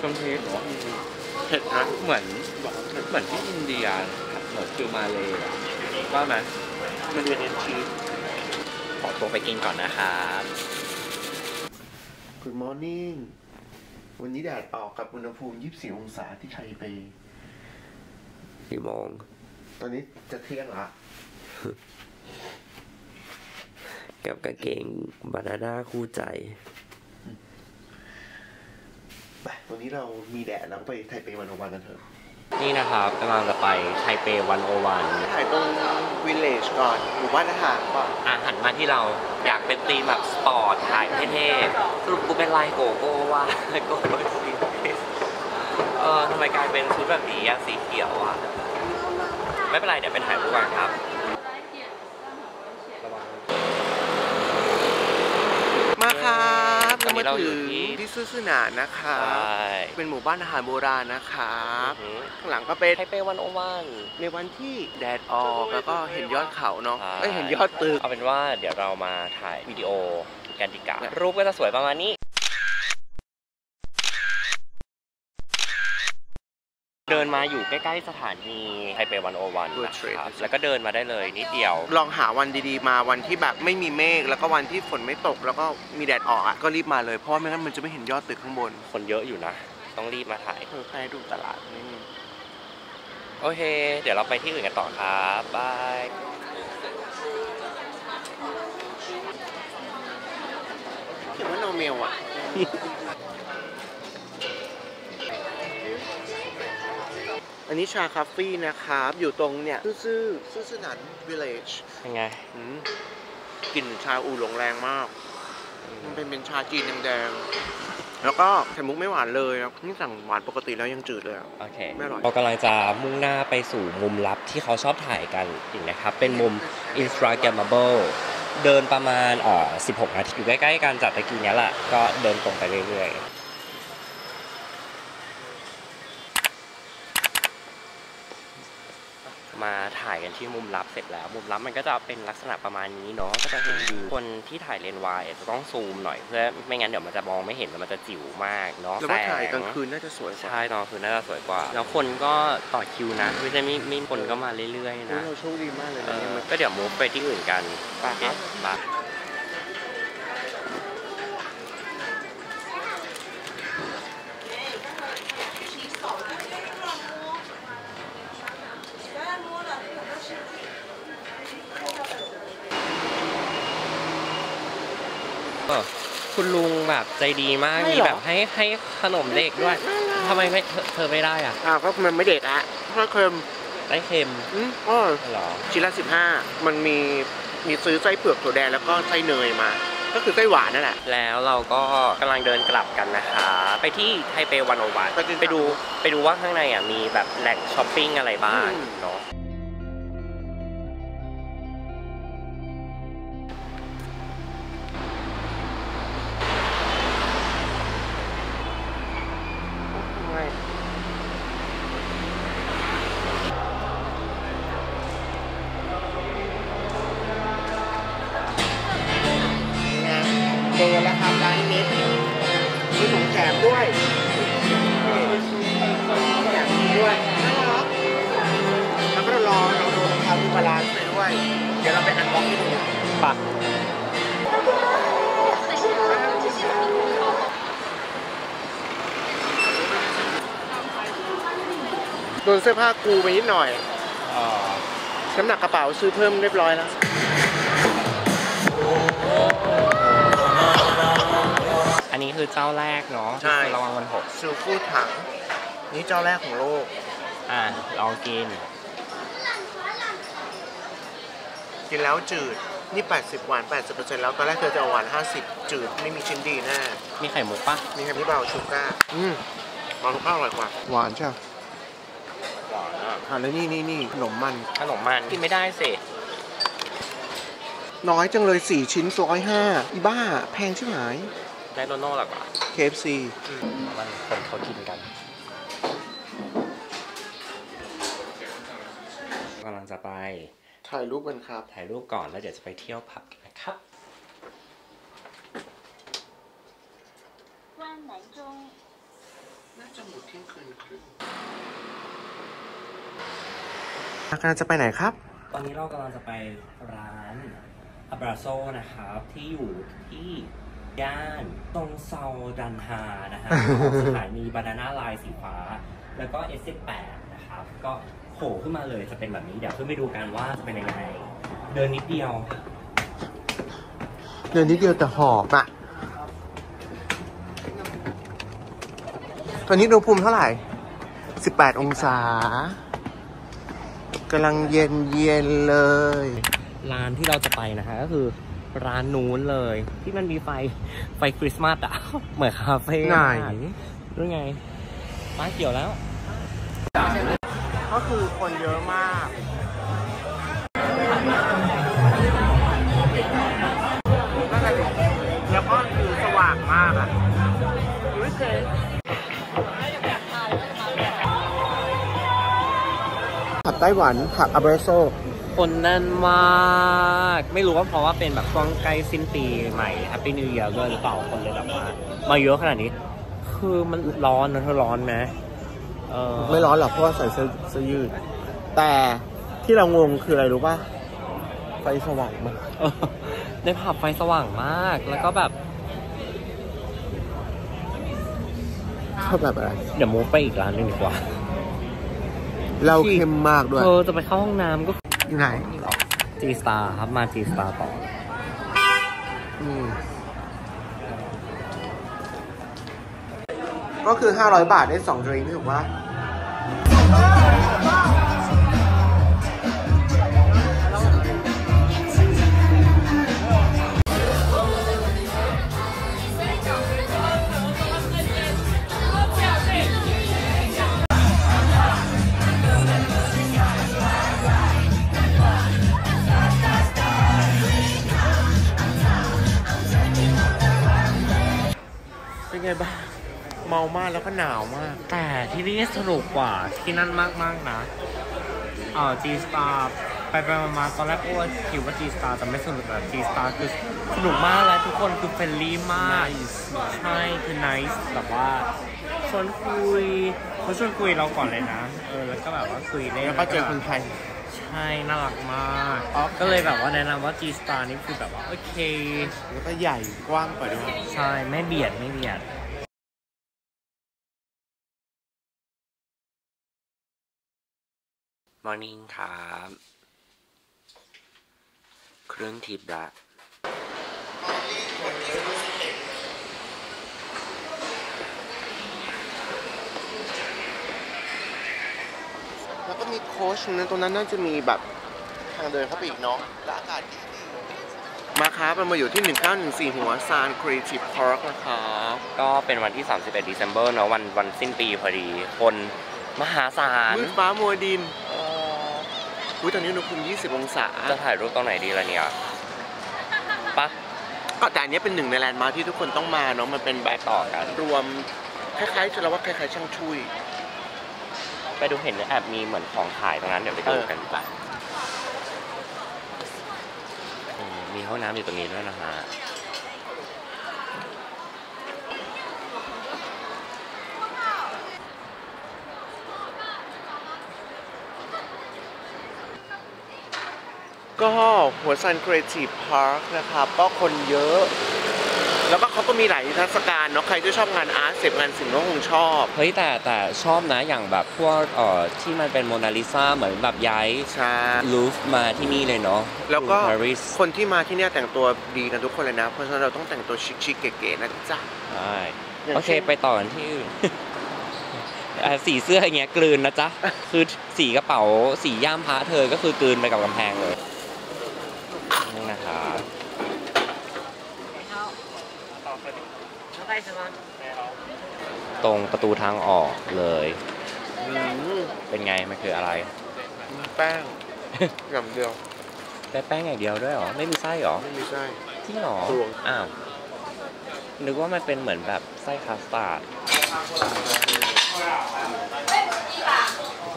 เครื่องเทศหรอเผ็ดนะเหมือนบอกเหมือนที่อินเดียเหมือนคือมาเลยว่าไหมมันเป็นเนื้อชีสขอตัวไปกินก่อนนะครับ Good morning วันนี้แดดออกกับอุณหภูมิยี่สิบสี่องศาที่ไทยไปกี่โมงตอนนี้จะเที่ยงละกับกางเกงบานาน่าคู่ใจไปวันนี้เรามีแดดแล้วไปไทเปวันโอวันกันเถอะนี่นะครับกำลังจะไปไทเปวันโอวันถ่ายตรงวิลเลจก่อนหมู่บ้านอาหารก่อนอาหารมาที่เราอยากเป็นตีมแบบสปอร์ตถ่ายเท่ๆสรุปกูเป็นลายโกโก้ว่าโกโก้สีเออทำไมกลายเป็นชุดแบบนี้อะสีเขียวอะไม่เป็นไรเดี๋ยวไปถ่ายรูปกันครับมาครับเรามาถึงที่ซื่อซื่อหนานะคะเป็นหมู่บ้านอาหารโบราณนะครับข้างหลังก็เป็นไทเปวันโอวันในวันที่แดดออกแล้วก็เห็นยอดเขาเนาะไม่เห็นยอดตึกเอาเป็นว่าเดี๋ยวเรามาถ่ายวิดีโอกันดีกว่ารูปก็จะสวยประมาณนี้เดินมาอยู่ใกล้ๆสถานีไทเปวันโอวันนะครับแล้วก็เดินมาได้เลยนิดเดียวลองหาวันดีๆมาวันที่แบบไม่มีเมฆแล้วก็วันที่ฝนไม่ตกแล้วก็มีแดดออกอ่ะก็รีบมาเลยเพราะไม่งั้นมันจะไม่เห็นยอดตึกข้างบนคนเยอะอยู่นะต้องรีบมาถ่ายเพื่อให้ดูตลาดนี่โอเคเดี๋ยวเราไปที่อื่นกันต่อครับบายเขียนว่าโนเมลอ่ะอันนี้ชาคาเฟ่นะครับอยู่ตรงเนี่ยซื่อซื่อซื่อซื่อหนันวิลเลจยังไงกลิ่นชาอูหลงแรงมากมันเป็นเป็นชาจีนแดงๆแล้วก็ไข่มุกไม่หวานเลยนะนี่สั่งหวานปกติแล้วยังจืดเลยโอเคไม่อร่อยเรากำลังจะมุ่งหน้าไปสู่มุมลับที่เขาชอบถ่ายกันอีกนะครับเป็นมุม Instagrammable เดินประมาณเอ่อสิบหกนาทีอยู่ใกล้ๆกันจากตะกี้นี้แหละก็เดินตรงไปเรื่อยๆมาถ่ายกันที่มุมลับเสร็จแล้วมุมลับมันก็จะเป็นลักษณะประมาณนี้เนาะก็จะเห็นวิวคนที่ถ่ายเลนส์วายจะต้องซูมหน่อยเพื่อไม่งั้นเดี๋ยวมันจะมองไม่เห็นแล้วมันจะจิ๋วมากเนาะแต่ถ่ายกลางคืนน่าจะสวยใช่ตอนคืนน่าจะสวยกว่าแล้วคนก็ต่อคิวนะไม่ใช่ไม่ไม่คนก็มาเรื่อยๆนะเราโชคดีมากเลยนะก็เดี๋ยวมูฟไปที่อื่นกันไปครับไปคุณลุงแบบใจดีมากมีแบบให้ให้ขนมเด็กด้วยทำไมไม่เธอไม่ได้อ่ะอ้าวก็มันไม่เด็กอะได้เค็มได้เค็มอ๋อหรอชิ้นละสิบห้ามันมีมีซื้อไส้เผือกถั่วแดงแล้วก็ไส้เนยมาก็คือไส้หวานนั่นแหละแล้วเราก็กำลังเดินกลับกันนะคะไปที่ไทเปวันโอวันไปดูไปดูว่าข้างในอ่ะมีแบบแหล่งช้อปปิ้งอะไรบ้างเนาะโดนเสื้อผ้ากูไปนิดหน่อยน้ำหนักกระเป๋าซื้อเพิ่มเรียบร้อยแล้วอันนี้คือเจ้าแรกเนาะใช่ระวังวันหกซูฟูถังนี่เจ้าแรกของโลกอ่าลองกินกินแล้วจืดนี่แปดสิบหวาน แปดสิบเปอร์เซ็นต์ แล้วตอนแรกเธอจะหวานห้าสิบจืดไม่มีชิ้นดีแน่มีไข่หมูป่ะมีไข่หมูเบาชูก้าอืมหวานชูก้าอร่อยกว่าหวานใช่อ่าแล้วนี่นี่นี่ขนมมันขนมมันกินไม่ได้เสร็จน้อยจังเลยสี่ชิ้นร้อยห้าอีบ้าแพงใช่ไหมได้โดนอหรอกว่า เค เอฟ ซี มันคนเขากินกันกำลังจะไปถ่ายรูปกันครับถ่ายรูปก่อนแล้วเดี๋ยวจะไปเที่ยวผับกันนะครับ จะหมดเที่ยงคืนครึ่งกำลังจะไปไหนครับตอนนี้เรากำลังจะไปร้าน Abrazo นะครับที่อยู่ที่ย่านตรงเซาดันฮานะฮะ สถานีบานาน่าไลน์สีฟ้าแล้วก็ เอส สิบแปด นะครับก็โผล่ขึ้นมาเลยจะเป็นแบบนี้เดี๋ยวขึ้นไปดูกันว่าจะเป็นยังไงเดินนิดเดียวเดินนิดเดียวแต่หอบอ่ะตอนนี้อุณหภูมิเท่าไหร่สิบแปดองศากำลังเย็นเย็นเลยร้านที่เราจะไปนะฮะก็คือร้านนู้นเลยที่มันมีไฟไฟคริสต์มาสอ่ะเหมือนคาเฟ่ไหนรู้ไงมาเกี่ยวแล้วก็คือคนเยอะมากแล้วก็คือสว่างมากอ่ะรู้สึกผับไต้หวันผับอาเบรโซคนแน่นมากไม่รู้ว่าเพราะว่าเป็นแบบช่วงใกล้สิ้นปีใหม่แฮปปี้นิวเยียร์ด้วยหรือเปล่าคนเลยแบบมามาเยอะขนาดนี้คือมันร้อนนะเธอร้อนไหมไม่ร้อนหรอกเพราะว่าใส่เสื้อยืดแต่ที่เรางงคืออะไรรู้ป่ะไฟสว่างมากในผับไฟสว่างมากแล้วก็แบบชอบแบบอะไรเดี๋ยวมูฟไปอีกร้านนึงดีกว่าเราเข้มมากด้วยเออจะไปเข้าห้องน้ำก็อยู่ไหน G Star ครับมา G Star ต่ออืมก็คือห้าร้อยบาทได้สองดริงก์ถูกปะเป็นไงบ้างเมามากแล้วก็หนาวมากแต่ที่นี่สนุกกว่าที่นั่นมากๆนะเอ่อ G Star ไปไปมาตอนแรกก็ว่าคิดว่า G Star แต่ไม่สนุกแต่ G Star คือสนุกมากและทุกคนคือเฟรนลี่มากใช่คือ nice แบบว่าชวนคุยเขาชวนคุยเราก่อนเลยนะเออแล้วก็แบบว่าคุยได้แล้วก็เจอคนไทยใช่น่ารักมากก็เลยแบบว่าแนะนำว่า G Star นี่คือแบบว่าโอเคแล้วก็ใหญ่กว้างกว่าด้วยใช่ไม่เบียดไม่เบียดมอร์นิ่งครับเครื่องทิปละแล้วก็มีโค้ชนะตรงนั้นน่าจะมีแบบทางเดินเข้าไปอีกเนาะและอากาศดีมาครับมันมาอยู่ที่หนึ่งเก้าหนึ่งสี่หัวซานครีเอทีฟพาร์คนะครับก็เป็นวันที่สามสิบเอ็ดธันวาคมเนาะวันวันสิ้นปีพอดีคนมหาศาลมืดฟ้ามัวดินอุ้ยตอนนี้อุณหภูมิยี่สิบองศาจะถ่ายรูปตรงไหนดีล่ะเนี่ยปะก็แต่อันนี้เป็นหนึ่งในแลนด์มาร์คที่ทุกคนต้องมาเนาะมันเป็นแบบต่อกันรวมคล้ายๆจะเราว่าคล้ายๆช่างชุยไปดูเห็นแอบมีเหมือนของขายตรงนั้นเดี๋ยวไปดูกันปะมีห้องน้ำอยู่ตรงนี้ด้วยนะฮะก็หัวซันครีเอทีฟพาร์คนะครับก็คนเยอะแล้วก็เขาก็มีหลายนิทรรศการเนาะใครที่ชอบงานอาร์ตเสพงานสิ่งก็คงชอบเฮ้ยแต่แต่ชอบนะอย่างแบบพวกเอ่อที่มันเป็นโมนาลิซาเหมือนแบบย้ายลูฟมาที่นี่เลยเนาะแล้วก็คนที่มาที่นี่แต่งตัวดีกันทุกคนเลยนะเพราะฉะนั้นเราต้องแต่งตัวชิคๆเก๋ๆนะจ๊ะใช่โอเคไปต่อกันที่สีเสื้ออย่างเงี้ยกลืนนะจ๊ะคือสีกระเป๋าสีย่ามพระเธอก็คือกลืนไปกับกำแพงเลยนะครับตรงประตูทางออกเลยเป็นไงมันคืออะไรแป้งอย่างเดียวแต่แป้งอย่างเดียวด้วยหรอไม่มีไส้หรอไม่มีไส้ที่หรออ้าวนึกว่ามันเป็นเหมือนแบบไส้คัสตาร์ด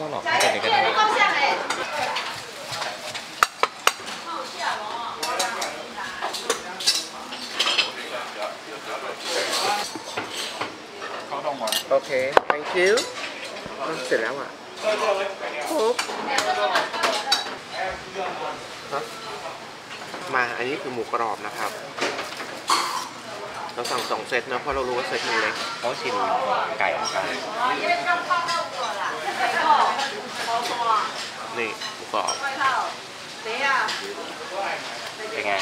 ก็หรอกไม่เป็นไรก็ได้โอเค thank you เสร็จแล้วอ่ะปุ๊บมาอันนี้คือหมูกรอบนะครับเราสั่งสองเซตนะเพราะเรารู้ว่าเซตมันเล็กเขาชิมไก่ของกันนี่หมูกรอบเป็นไง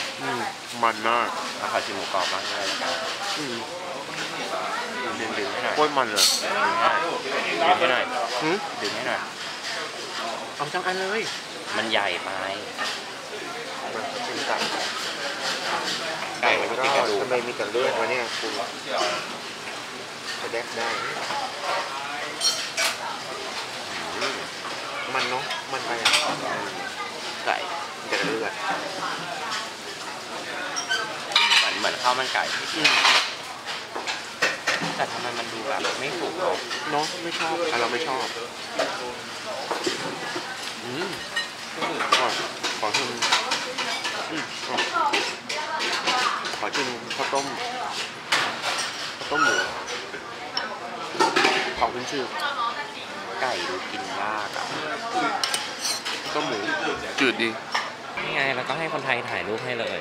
มันมากมาขอชิมหมูกรอบบ้างได้ไหมครับดึงดึงให้หน่อยโคตรมันเลยดึงให้หน่อยดึงให้หน่อยเอาจังอันเลยมันใหญ่ไปไก่มันก็ติดกระดูกทำไมมีแต่เลือดวะเนี่ยคุณจะแดกได้มันเนาะมันไปไก่แต่เลือดเหมือนเหมือนข้าวมันไก่แต่ทำไมมันดูแบบไม่ถูกเนาะไม่ชอบเราไม่ชอบอืมขอชิมขอชิมข้าวต้มข้าวต้มหมูขอขึ้นชื่อไก่ดูกินยากอ่ะข้าวหมูจืดดีนี่ไงเราต้องให้คนไทยถ่ายรูปให้เลย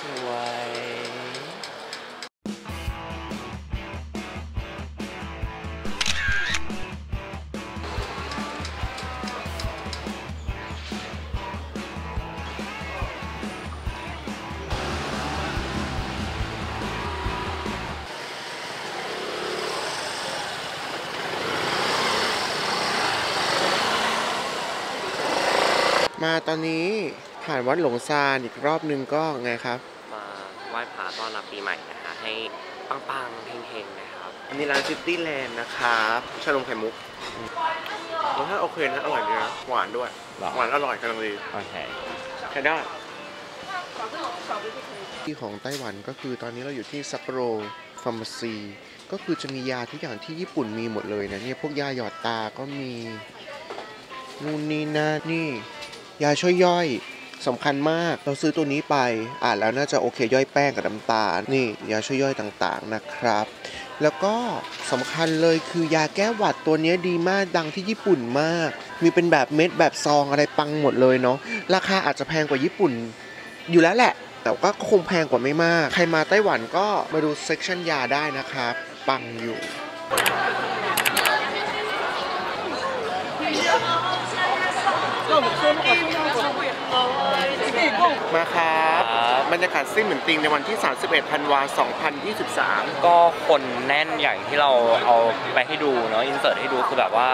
สวยมาตอนนี้ผ่านวัดหลงซานอีกรอบนึงก็ไงครับมาไหว้พระต้อนรับปีใหม่นะคะให้ปังๆเฮงๆนะครับอันนี้ร้านซิตี้แลนด์นะครับชานมไข่มุกรสชาติโอเคนะอร่อยดีนะหวานด้วยหวานอร่อยกำลังดีโอเคใช่ได้ที่ของไต้หวันก็คือตอนนี้เราอยู่ที่ซักโรฟาร์มาซีก็คือจะมียาทุกอย่างที่ญี่ปุ่นมีหมดเลยนะเนี่ยพวกยาหยอดตาก็มีนู่นนี่นั่นนี่ยาช่วยย่อยสำคัญมากเราซื้อตัวนี้ไปอ่านแล้วน่าจะโอเคย่อยแป้งกับน้ำตาลนี่ยาช่วยย่อยต่างๆนะครับแล้วก็สำคัญเลยคือยาแก้หวัดตัวนี้ดีมากดังที่ญี่ปุ่นมากมีเป็นแบบเม็ดแบบซองอะไรปังหมดเลยเนาะราคาอาจจะแพงกว่าญี่ปุ่นอยู่แล้วแหละแต่ก็คงแพงกว่าไม่มากใครมาไต้หวันก็มาดูเซกชันยาได้นะครับปังอยู่มาครับบรรยากาศซิ่งเหมือนจริงในวันที่สามสิบเอ็ด ธันวาคม สองพันยี่สิบสามก็คนแน่นอย่างที่เราเอาไปให้ดูเนาะอินเสิร์ตให้ดูคือแบบว่า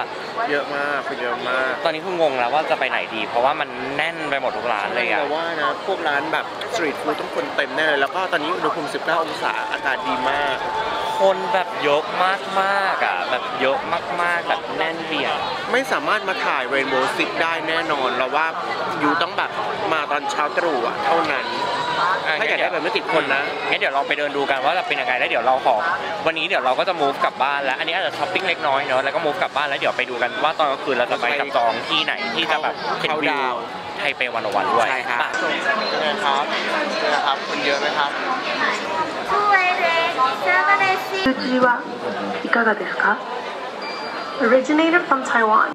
เยอะมากคือเยอะมากตอนนี้คืองงแล้วว่าจะไปไหนดีเพราะว่ามันแน่นไปหมดทุกร้านเลยอะแต่ว่านะพวกร้านแบบสตรีทฟู้ดต้องคนเต็มแน่เลยแล้วก็ตอนนี้อุณหภูมิสิบเก้าองศาอากาศดีมากคนแบบเยอะมากมากอ่ะแบบเยอะมากมากแบบแน่นเบียดไม่สามารถมาถ่ายเรนโบว์ซิกได้แน่นอนเราว่าอยู่ต้องแบบมาตอนเช้าตรู่อ่ะเท่านั้นถ้าอยากได้แบบไม่ติดคนนะงั้นเดี๋ยวเราไปเดินดูกันว่าจะเป็นยังไงแล้วเดี๋ยวเราขอวันนี้เดี๋ยวเราก็จะมูฟกลับบ้านแล้วอันนี้อาจจะช้อปปิ้งเล็กน้อยเนาะแล้วก็มูฟกลับบ้านแล้วเดี๋ยวไปดูกันว่าตอนกลางคืนเราจะไปจับจองที่ไหนที่จะแบบเป็นวิวไทยไปวันละวันด้วยใช่ครับเป็นไงครับเป็นไงครับคนเยอะไหมครับGはいかがですか Originated from Taiwan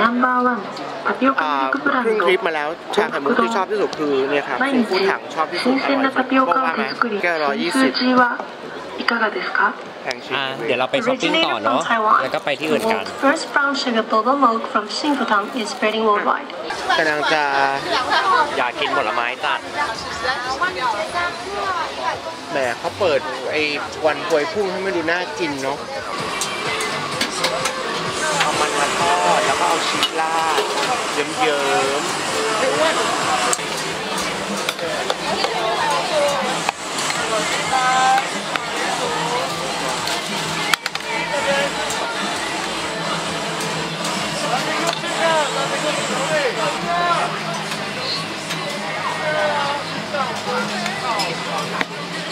Number หนึ่ง タピオカミルクブランドクリップมาแล้วชาไข่มุกที่ชอบที่สุดคือเนี่ยครับที่ฟูถังชอบที่สุดแก้วร้อยยี่สิบ Gはいかがですかเดี๋ยวเราไปช้อปปิ้งต่อเนาะแล้วก็ไปที่อื่นกัน First brown sugar bubble milk from Singapore is spreading worldwide กำลังจะอยากกินผลไม้จัดแหมเขาเปิดไอ้วันพวยพุ่งให้มันดูน่ากินเนาะเอามันมาทอดแล้วก็เอาชีสราดเยิ้มๆเตร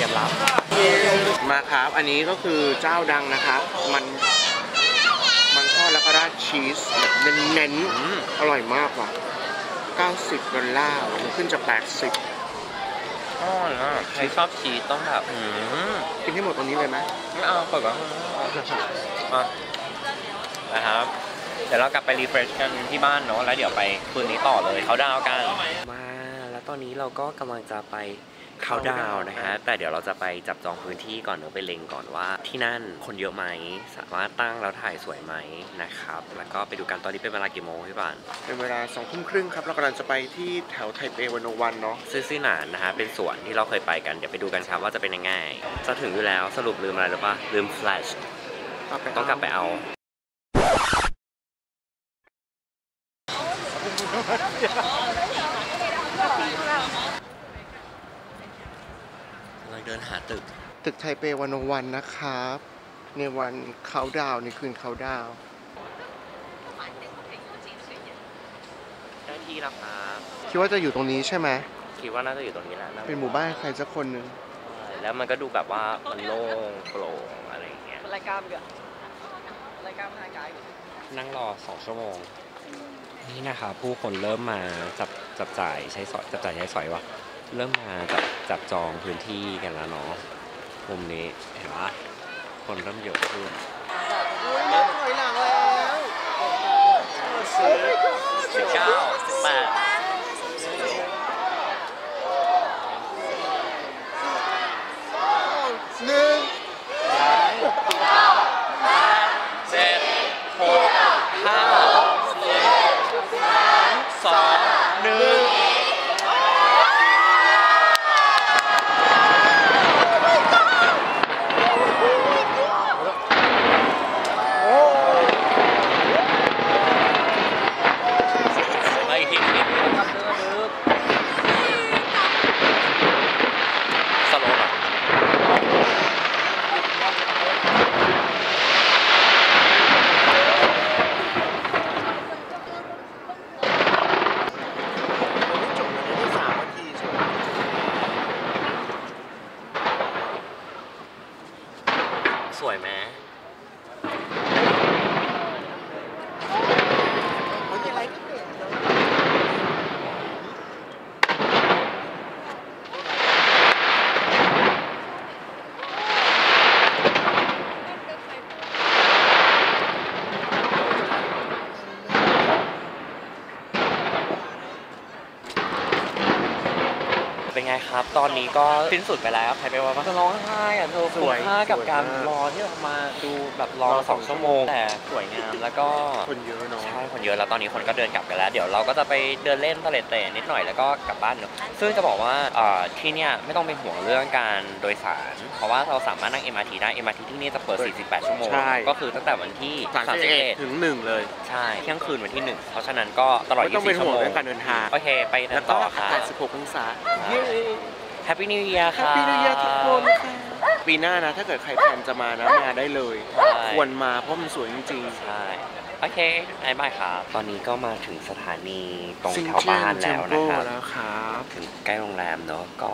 ียมรับมาครับอันนี้ก็คือเจ้าดังนะครับมันมันทอดแล้วก็ ราดชีสเน้นๆอร่อยมากว่ะเก้าสิบดอลลาร์มันขึ้นจากแปดสิบอ๋อเหรอใครชอบชีสต้องแบบกินให้หมดตรงนี้เลยไหมไม่เอาเปิดก่อนมานะครับเดี๋ยวเรากลับไปรีเฟรชกันที่บ้านเนาะแล้วเดี๋ยวไปคืนนี้ต่อเลยเขาดาวกันมาแล้วตอนนี้เราก็กำลังจะไปเขาดาวนะฮะแต่เดี๋ยวเราจะไปจับจองพื้นที่ก่อนเนาะไปเล็งก่อนว่าที่นั่นคนเยอะไหมสามารถตั้งแล้วถ่ายสวยไหมนะครับแล้วก็ไปดูกันตอนนี้เป็นเวลากี่โมงพี่บานเป็นเวลาสองทุ่มครึ่งครับเรากำลังจะไปที่แถวไทเปวันวันเนาะซื่อซื่อหนานนะฮะเป็นสวนที่เราเคยไปกันเดี๋ยวไปดูกันครับว่าจะเป็นยังไงจะถึงอยู่แล้วสรุปลืมอะไรหรือเปล่าลืมแฟลชต้องกลับไปเอาเดินหาตึกตึกไทเปวันวันนะครับในวันเขาดาวในคืนเขาดาวได้ที่แล้วครับคิดว่าจะอยู่ตรงนี้ใช่ไหมคิดว่าน่าจะอยู่ตรงนี้แหละเป็นหมู่บ้านใครสักคนหนึ่งแล้วมันก็ดูแบบว่ามันโล่งโปร่งอะไรอย่างเงี้ยรายการเกือบรายการทางไกด์นั่งรอสองชั่วโมงนี่นะคะผู้คนเริ่มมาจับจับจ่ายใช้สอยจับจ่ายใช้สอยวะเริ่มมาจับจับจองพื้นที่กันแล้วเนาะมุมนี้เห็นไหมคนเริ่มเยอะขึ้นเริ่มถอยหลังแล้วสิบเก้าสิบแปดหนึ่งสวยไหมเป็นไงครับตอนนี้ก็สิ้นสุดไปแล้วใครไปว่ามันจะร้องไห้อ่ะเธอสวยมากกับการรอที่เรามาดูแบบรอสองชั่วโมงแต่สวยงามแล้วก็คนเยอะเนาะใช่คนเยอะแล้วตอนนี้คนก็เดินกลับกันแล้วเดี๋ยวเราก็จะไปเดินเล่นทะเลเตะนิดหน่อยแล้วก็กลับบ้านเนาะซึ่งจะบอกว่าที่เนี่ยไม่ต้องเป็นห่วงเรื่องการโดยสารเพราะว่าเราสามารถนั่ง เอ็ม อาร์ ที ได้ เอ็ม อาร์ ที ที่นี่จะเปิดสี่สิบแปดชั่วโมงก็คือตั้งแต่วันที่สามสิบเอ็ดถึงหนึ่งเลยใช่เที่ยงคืนวันที่หนึ่งเพราะฉะนั้นก็ตลอดยี่สิบสี่ชั่วโมงการเดินทางโอเคไปต่อค่ะแฮปปี้นิวเยียร์ค่ะแฮปปี้นิวเยียร์ทุกคนค่ะปีหน้านะถ้าเกิดใครแพลนจะมานะมาได้เลยควรมาเพราะมันสวยจริงๆใช่โอเคไอ้บายครับตอนนี้ก็มาถึงสถานีตรงแถวบ้านแล้วนะครับถึงใกล้โรงแรมเนาะก็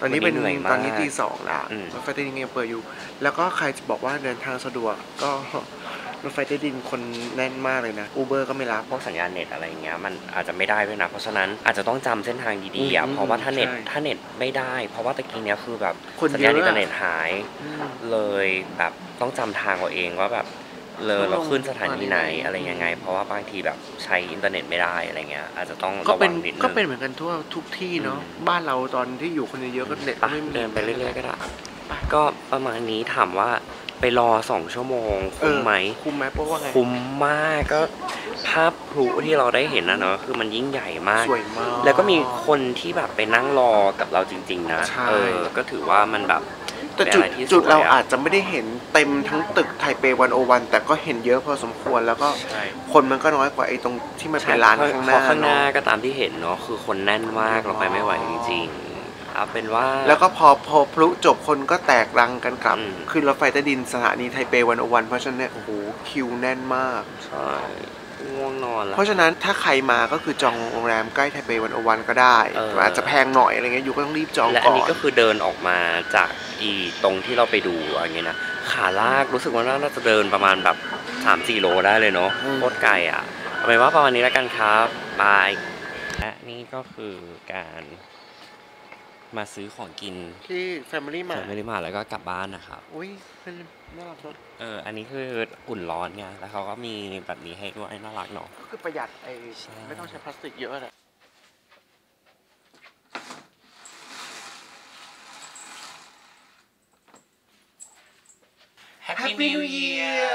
ตอนนี้เป็นตอนนี้ตีสองละรถไฟใต้ดินยังเปิดอยู่แล้วก็ใครจะบอกว่าเดินทางสะดวกก็รถไฟใต้ดินคนแน่นมากเลยนะอูเบอร์ก็ไม่รับเพราะสัญญาณเน็ตอะไรเงี้ยมันอาจจะไม่ได้ด้วยนะเพราะฉะนั้นอาจจะต้องจำเส้นทางดีๆอ่ะเพราะว่าถ้าเน็ตถ้าเน็ตไม่ได้เพราะว่าตะกี้เนี้ยคือแบบสัญญาณอินเทอร์เน็ตหายเลยแบบต้องจำทางเราเองว่าแบบเลยเราขึ้นสถานีไหนอะไรยังไงเพราะว่าบางทีแบบใช้อินเทอร์เน็ตไม่ได้อะไรเงี้ยอาจจะต้องระวังนิดนึงก็เป็นเหมือนกันทั่วทุกที่เนาะบ้านเราตอนที่อยู่คนเยอะก็เน็ตไม่มีเดินไปเรื่อยๆก็ได้ก็ประมาณนี้ถามว่าไปรอสองชั่วโมงคุ้มไหมคุ้มไหมเพราะว่าไงคุ้มมากก็ภาพพลุที่เราได้เห็นนะเนาะคือมันยิ่งใหญ่มากสวยมากแล้วก็มีคนที่แบบไปนั่งรอกับเราจริงๆนะเออก็ถือว่ามันแบบแต่จุดเราอาจจะไม่ได้เห็นเต็มทั้งตึกไทเปวันโอวันแต่ก็เห็นเยอะพอสมควรแล้วก็คนมันก็น้อยกว่าไอ้ตรงที่มันเป็นร้านข้างหน้าข้างหน้าก็ตามที่เห็นเนาะคือคนแน่นมากเราไปไม่ไหวจริงๆเป็นว่าแล้วก็พอพอพลุจบคนก็แตกรังกันกลับขึ้นรถไฟใต้ดินสถานีไทเปวันโอวันเพราะฉะนั้นเนี่ยโอ้โหคิวแน่นมากใช่ง่วงนอนแล้วเพราะฉะนั้นถ้าใครมาก็คือจองโรงแรมใกล้ไทเปวันโอวันก็ได้อาจจะแพงหน่อยอะไรเงี้ยอยู่ก็ต้องรีบจองก่อนและอันนี้ก็คือเดินออกมาจากอีตรงที่เราไปดูอะไรเงี้ยนะขาลากรู้สึกว่าน่าจะเดินประมาณแบบ สามสี่โลได้เลยเนาะโคตรไกลอ่ะเอาเป็นว่าประมาณนี้แล้วกันครับบายและนี่ก็คือการมาซื้อของกินที่ Family Mart Family Mart แล้วก็กลับบ้านนะครับอุ้ยเป็นน่ารักจังเอออันนี้คืออุ่นร้อนไงแล้วเขาก็มีแบบนี้ให้ด้วยน่ารักเนาะก็คือประหยัดไอ้ไม่ต้องใช้พลาสติกเยอะแหละHappy New Year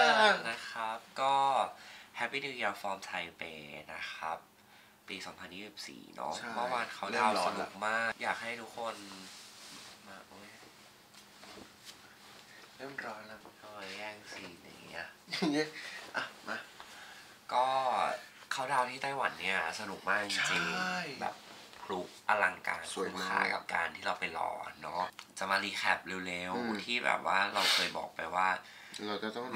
นะครับก็ Happy New Year from Taipei นะครับปีสองพันยี่สิบสี่เนาะเมื่อวานเขาดาวสนุกมากอยากให้ทุกคนมาโอ้ยเริ่มร้อนแล้วโอ้ยแย่งซีนอย่างเงี้ยอ่ะมาก็เขาดาวที่ไต้หวันเนี่ยสนุกมากจริงๆแบบกรุ๊ปอลังการสวยมากกับการที่เราไปรอเนาะจะมารีแคปเร็วๆที่แบบว่าเราเคยบอกไปว่า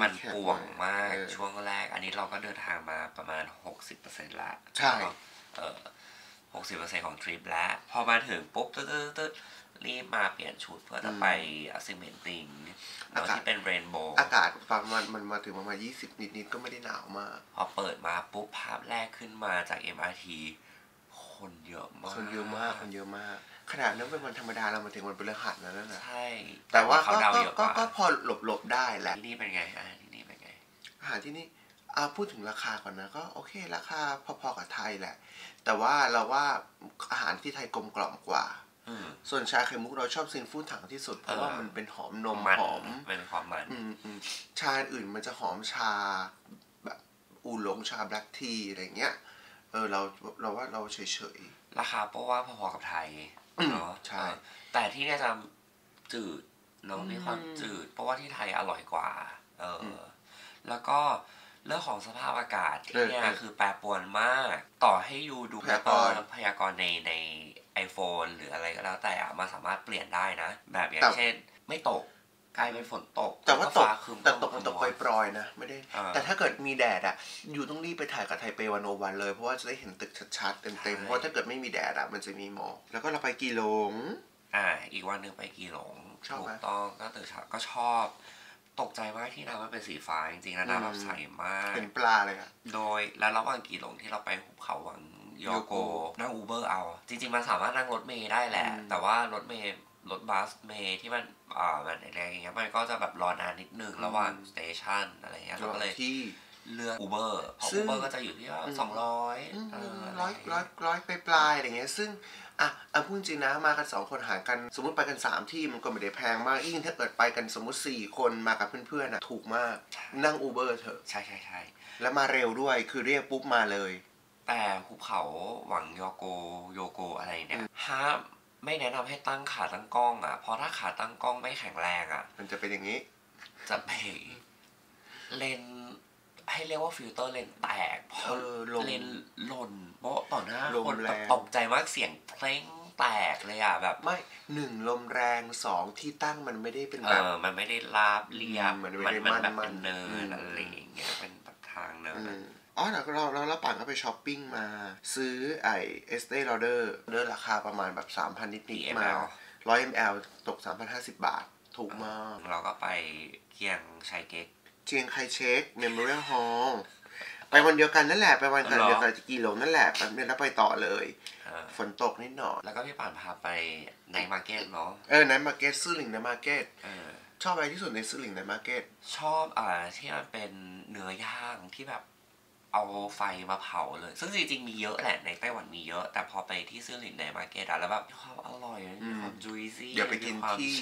มันป่วงมากช่วงแรกอันนี้เราก็เดินทางมาประมาณ หกสิบเปอร์เซ็นต์ ละใช่เออ หกสิบเปอร์เซ็นต์ ของทริปแล้วพอมาถึงปุ๊บตึ๊ดๆรีบมาเปลี่ยนชุดเพื่อจะไปอัสซิเมนติงแล้วที่เป็นเรนโบว์อากาศฟังมันมันมาถึงประมาณยี่สิบนิดๆก็ไม่ได้หนาวมากพอเปิดมาปุ๊บภาพแรกขึ้นมาจาก เอ็ม อาร์ ทีคนเยอะมากคนเยอะมากคนเยอะมากขนาดนั้นเป็นวันธรรมดาเรามาถึงวันพฤหัสแล้วนั่นนะใช่แต่ว่าก็ก็พอหลบๆได้แหละที่นี่เป็นไงอาหารที่นี่เป็นไงอาหารที่นี่อาพูดถึงราคาก่อนนะก็โอเคราคาพอๆกับไทยแหละแต่ว่าเราว่าอาหารที่ไทยกลมกล่อมกว่าส่วนชาไข่มุกเราชอบซินฟู้ถังที่สุดเพราะว่ามันเป็นหอมนมหอมเป็นความมันชาอื่นมันจะหอมชาแบบอูหลงชาแบล็กทีอะไรเงี้ยเออเราเราว่าเราเฉยๆราคาเพราะว่าพอๆกับไทยเนาะใช่แต่ที่เนี่ยจะจืดเนาะมีความจืดเพราะว่าที่ไทยอร่อยกว่าเออแล้วก็เรื่องของสภาพอากาศที่เนี่ยคือแปรปรวนมากต่อให้อยู่ดูพยากรณ์พยากรณ์ในในไอโฟนหรืออะไรก็แล้วแต่อะมันสามารถเปลี่ยนได้นะแบบอย่างเช่นไม่ตกกลายเป็นฝนตกแต่ว่าตกแต่ตกมันตกปล่อยๆนะไม่ได้แต่ถ้าเกิดมีแดดอ่ะอยู่ต้องรีบไปถ่ายกับไทเปวันโอวันเลยเพราะว่าจะได้เห็นตึกชัดๆเต็มๆเพราะถ้าเกิดไม่มีแดดอ่ะมันจะมีหมอกแล้วก็เราไปกีหลงอ่าอีกวันหนึ่งไปกีหลงถูกต้องก็ตื่นเช้าก็ชอบตกใจมากที่น้ำมันเป็นสีฟ้าจริงๆนะน้ำแบบใสมากเป็นปลาเลยอ่ะโดยแล้วระหว่างกีหลงที่เราไปหุบเขาวังโยโกนั่งอูเบอร์เอาจริงๆมันสามารถนั่งรถเมล์ได้แหละแต่ว่ารถเมล์รถบัสเมย์ที่มันอ่ามันอะไรอย่างเงี้ยมันก็จะแบบรอนานนิดนึงระหว่างสเตชันอะไรเงี้ยเราก็เลยเลือกอูเบอร์เพราะอูเบอร์ก็จะอยู่ที่สองร้อยร้อยร้อยร้อยไปปลายอะไรเงี้ยซึ่งอ่ะเอาพูดจริงนะมากันสองคนหารกันสมมติไปกันสามที่มันก็ไม่ได้แพงมากยิ่งถ้าเกิดไปกันสมมติสี่คนมากับเพื่อนๆอ่ะถูกมากนั่งอูเบอร์เถอะใช่ใช่ใช่แล้วมาเร็วด้วยคือเรียกปุ๊บมาเลยแต่ภูเขาหวังโยโกโยโกอะไรเนี่ยห้ามไม่แนะนำให้ตั้งขาตั้งกล้องอ่ะเพราะถ้าขาตั้งกล้องไม่แข็งแรงอ่ะมันจะเป็นอย่างนี้จะเบรกเลนให้เรียกว่าฟิลเตอร์เลนแตกเพราะเลนหล่นเพราะต่อหน้าคนตกใจมากเสียงเพลงแตกเลยอ่ะแบบไม่หนึ่งลมแรงสองที่ตั้งมันไม่ได้เป็นแบบมันไม่ได้ราบเรียบมันมันแบบเป็นเนินอะไรอย่างเงี้ยเป็นทางเนินอ๋อเราเราเราปั่นก็ไปช้อปปิ้งมาซื้อไอเอสเตอร์ลอเดอร์เดอร์ราคาประมาณแบบ สามพัน นิดนิดมาร้อยมิลลิลิตร ตก สามพันห้าสิบ บาทถูกมากเราก็ไปเกียงไคเช็กเกียงไคเช็กเมมโมเรียลฮอลล์ไปวันเดียวกันนั่นแหละไปวันกันเดียวกันจะกี่โลนั่นแหละแป๊บนึงแล้วไปต่อเลยฝนตกนิดหน่อยแล้วก็พี่ปั่นพาไปในมาร์เก็ตเนาะเออในมาร์เก็ตซื้อหลิงในมาร์เก็ตชอบอะไรที่สุดในซื้อหลิงในมาร์เก็ตชอบอ่าที่มันเป็นเนื้อย่างที่แบบเอาไฟมาเผาเลยซึ่งจริงๆมีเยอะแหละในไต้หวันมีเยอะแต่พอไปที่ซื้อหลินในมาร์เก็ตอะแล้วแบบความอร่อยความจุยซี่เดี๋ยวไปกินที่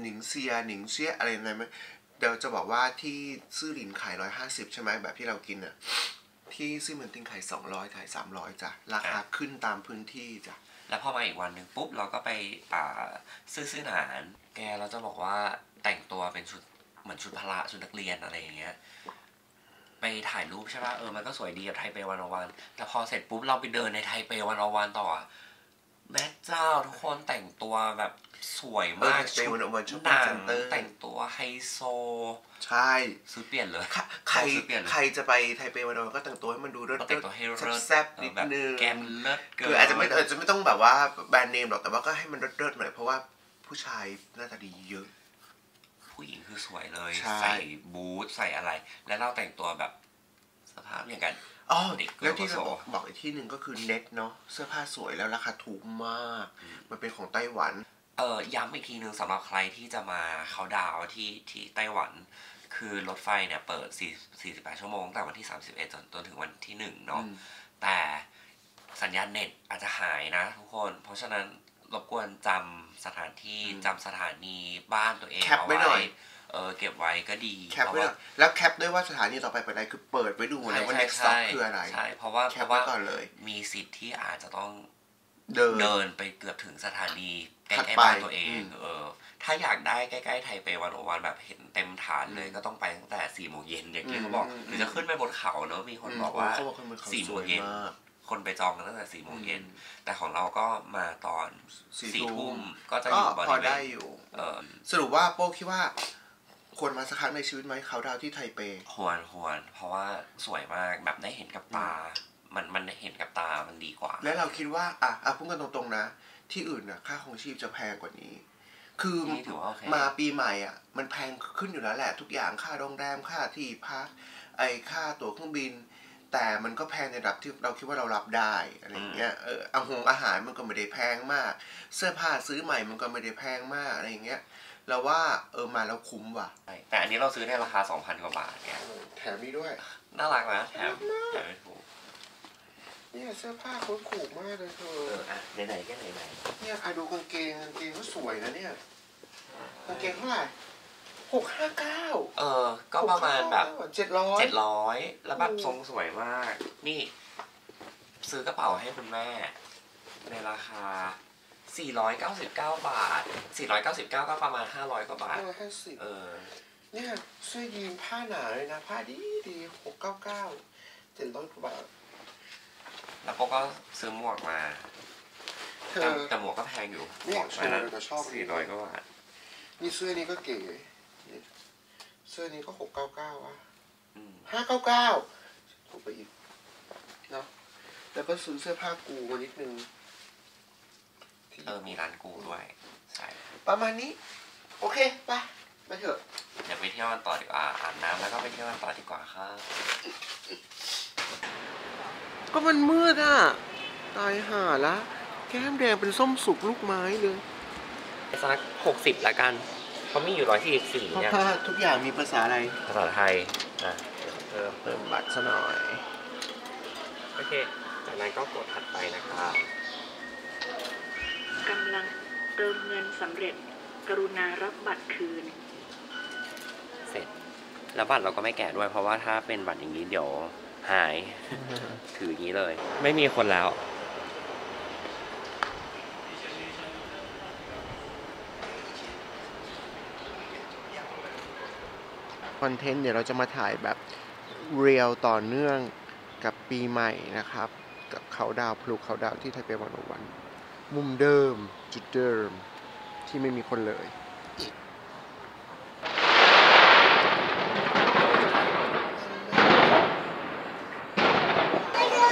หนิงเซียหนิงเซียอะไรนะมั้ยเดี๋ยวจะบอกว่าที่ซื้อหลินขายร้อยห้าสิบใช่ไหมแบบที่เรากินอะที่ซื้อเหมือนติงขายสองร้อยขายสามร้อยจ้ะราคาขึ้นตามพื้นที่จ้ะแล้วพอมาอีกวันหนึ่งปุ๊บเราก็ไปอ่าซื้อซื้อหนานแกเราจะบอกว่าแต่งตัวเป็นชุดเหมือนชุดพละชุดนักเรียนอะไรอย่างเงี้ยไปถ่ายรูปใช่ป่ะเออมันก็สวยดีกับไทเปวันอวันแต่พอเสร็จปุ๊บเราไปเดินในไทเปวันอวันต่อแม่เจ้าทุกคนแต่งตัวแบบสวยมากชุดหนังแต่งตัวไฮโซใช่ซื้อเปลี่ยนเลยใครใครจะไปไทเปวันอวันก็แต่งตัวให้มันดูเลิศแต่งตัวให้แซ่บนิดนึงแกมเลิศเกินคืออาจจะไม่อาจจะไม่ต้องแบบว่าแบรนด์เนมหรอกแต่ว่าก็ให้มันเลิศๆหน่อยเพราะว่าผู้ชายหน้าตาดีเยอะ ผู้หญิงคือสวยเลยใส่บูทใส่อะไรแล้วเราแต่งตัวแบบสภาพอย่างกันอ๋อแล้วที่จะบอกบอกอีกที่หนึ่งก็คือเน็ตเนาะเสื้อผ้าสวยแล้วราคาถูกมากมันเป็นของไต้หวันเออย้ำอีกทีหนึ่งสำหรับใครที่จะมาเขาดาวที่ที่ไต้หวันคือรถไฟเนี่ยเปิดสี่สิบแปดชั่วโมงแต่วันที่สามสิบเอ็ดจนจนถึงวันที่หนึ่งเนาะแต่สัญญาณเน็ตอาจจะหายนะทุกคนเพราะฉะนั้นรบกวนจำสถานที่จำสถานีบ้านตัวเองเอาไว้เออเก็บไว้ก็ดีเพราะว่าแล้วแคปด้วยว่าสถานีต่อไปเป็นอะไรคือเปิดไว้ดูเลยว่าเน็ตสต็อกคืออะไรใช่เพราะว่าเพราะว่ามีสิทธิ์ที่อาจจะต้องเดินไปเกือบถึงสถานีใกล้ๆบ้านตัวเองเออถ้าอยากได้ใกล้ๆไทเปวันโอวันแบบเห็นเต็มฐานเลยก็ต้องไปตั้งแต่สี่โมงเย็นอย่างที่เขาบอกหรือจะขึ้นไปบนเขาเนอะมีคนบอกว่าสี่โมงเย็นคนไปจองกันตั้งแต่สี่โมงเย็นแต่ของเราก็มาตอนสี่ทุ่มก็จะอยู่บริเวณก็ได้อยู่สรุปว่าโป้คิดว่าควรมาสักครั้งในชีวิตไหมเขาดาวที่ไทเปควรควรเพราะว่าสวยมากแบบได้เห็นกับตามันมันได้เห็นกับตามันดีกว่าและเราคิดว่าอ่ะอ่ะพูดกันตรงๆนะที่อื่นนะค่าของชีพจะแพงกว่านี้คือมาปีใหม่อ่ะมันแพงขึ้นอยู่แล้วแหละทุกอย่างค่าโรงแรมค่าที่พักไอ้ค่าตั๋วเครื่องบินแต่มันก็แพงในระดับที่เราคิดว่าเรารับได้อะไรอย่างเงี้ยเอออาหงอาหารมันก็ไม่ได้แพงมากเสื้อผ้าซื้อใหม่มันก็ไม่ได้แพงมากอะไรอย่างเงี้ยเราว่าเออมาแล้วคุ้มว่ะแต่อันนี้เราซื้อในราคา สองพัน กว่าบาทเนี่ยแถมนี้ด้วยน่ารักนะแถมแถมถูกเนี่ยเสื้อผ้าเขาถูกมากเลยเธอไหนๆก็ไหนๆเนี่ยดูกางเกงกางเกงก็สวยนะเนี่ยกางเกงเท่าไหร่หกห้าเก้าเออก็ประมาณแบบเจ็ดร้อยเจ็ดร้อยแล้วแบบทรงสวยมากนี่ซื้อกระเป๋าให้คุณแม่ในราคาสี่ร้อยเก้าสิบเก้าบาทสี่ร้อยเก้าสิบเก้าก็ประมาณห้าร้อยกว่าบาทเออเนี่ยเสื้อยีนผ้าหนาเลยนะผ้าดีดีหกเก้าเก้าเจ็ดร้อยกว่าบาทแล้วก็ซื้อหมวกมาแต่หมวกก็แพงอยู่หมวกมาแล้วสี่ร้อยกว่าบาทนี่เสื้อนี้ก็เก๋เสื้อนี้ก็หกเก้าเก้าว่ะห้าเก้าเก้าถูกไปอีกเนาะแล้วก็ซื้อเสื้อผ้ากูมานิดนึงเออมีร้านกูด้วยใช่ประมาณนี้โอเคไปไปเถอะเดี๋ยวไปเที่ยวกันต่อดีกว่าอาบน้ำแล้วก็ไปเที่ยวกันต่อดีกว่าค่ะก็มันมืดอ่ะตายห่าละแก้มแดงเป็นส้มสุกลูกไม้เลยสักหกสิบละกันเขามีอยู่ร้อยที่สี่เนี่ยถ้าทุกอย่างมีภาษาอะไรภาษาไทยอ่ะเพิ่มเพิ่มบัตรซะหน่อยโอเคจากนั้นก็กดถัดไปนะครับกำลังเติมเงินสำเร็จกรุณารับบัตรคืนเสร็จแล้วบัตรเราก็ไม่แกะด้วยเพราะว่าถ้าเป็นบัตรอย่างนี้เดี๋ยวหายถืออย่างนี้เลยไม่มีคนแล้วคอนเทนต์เดี๋ยวเราจะมาถ่ายแบบเรียลต่อเนื่องกับปีใหม่นะครับกับเขาดาวพลูเขาดาวที่ไทเปวันโอวันมุมเดิมจุดเดิมที่ไม่มีคนเลย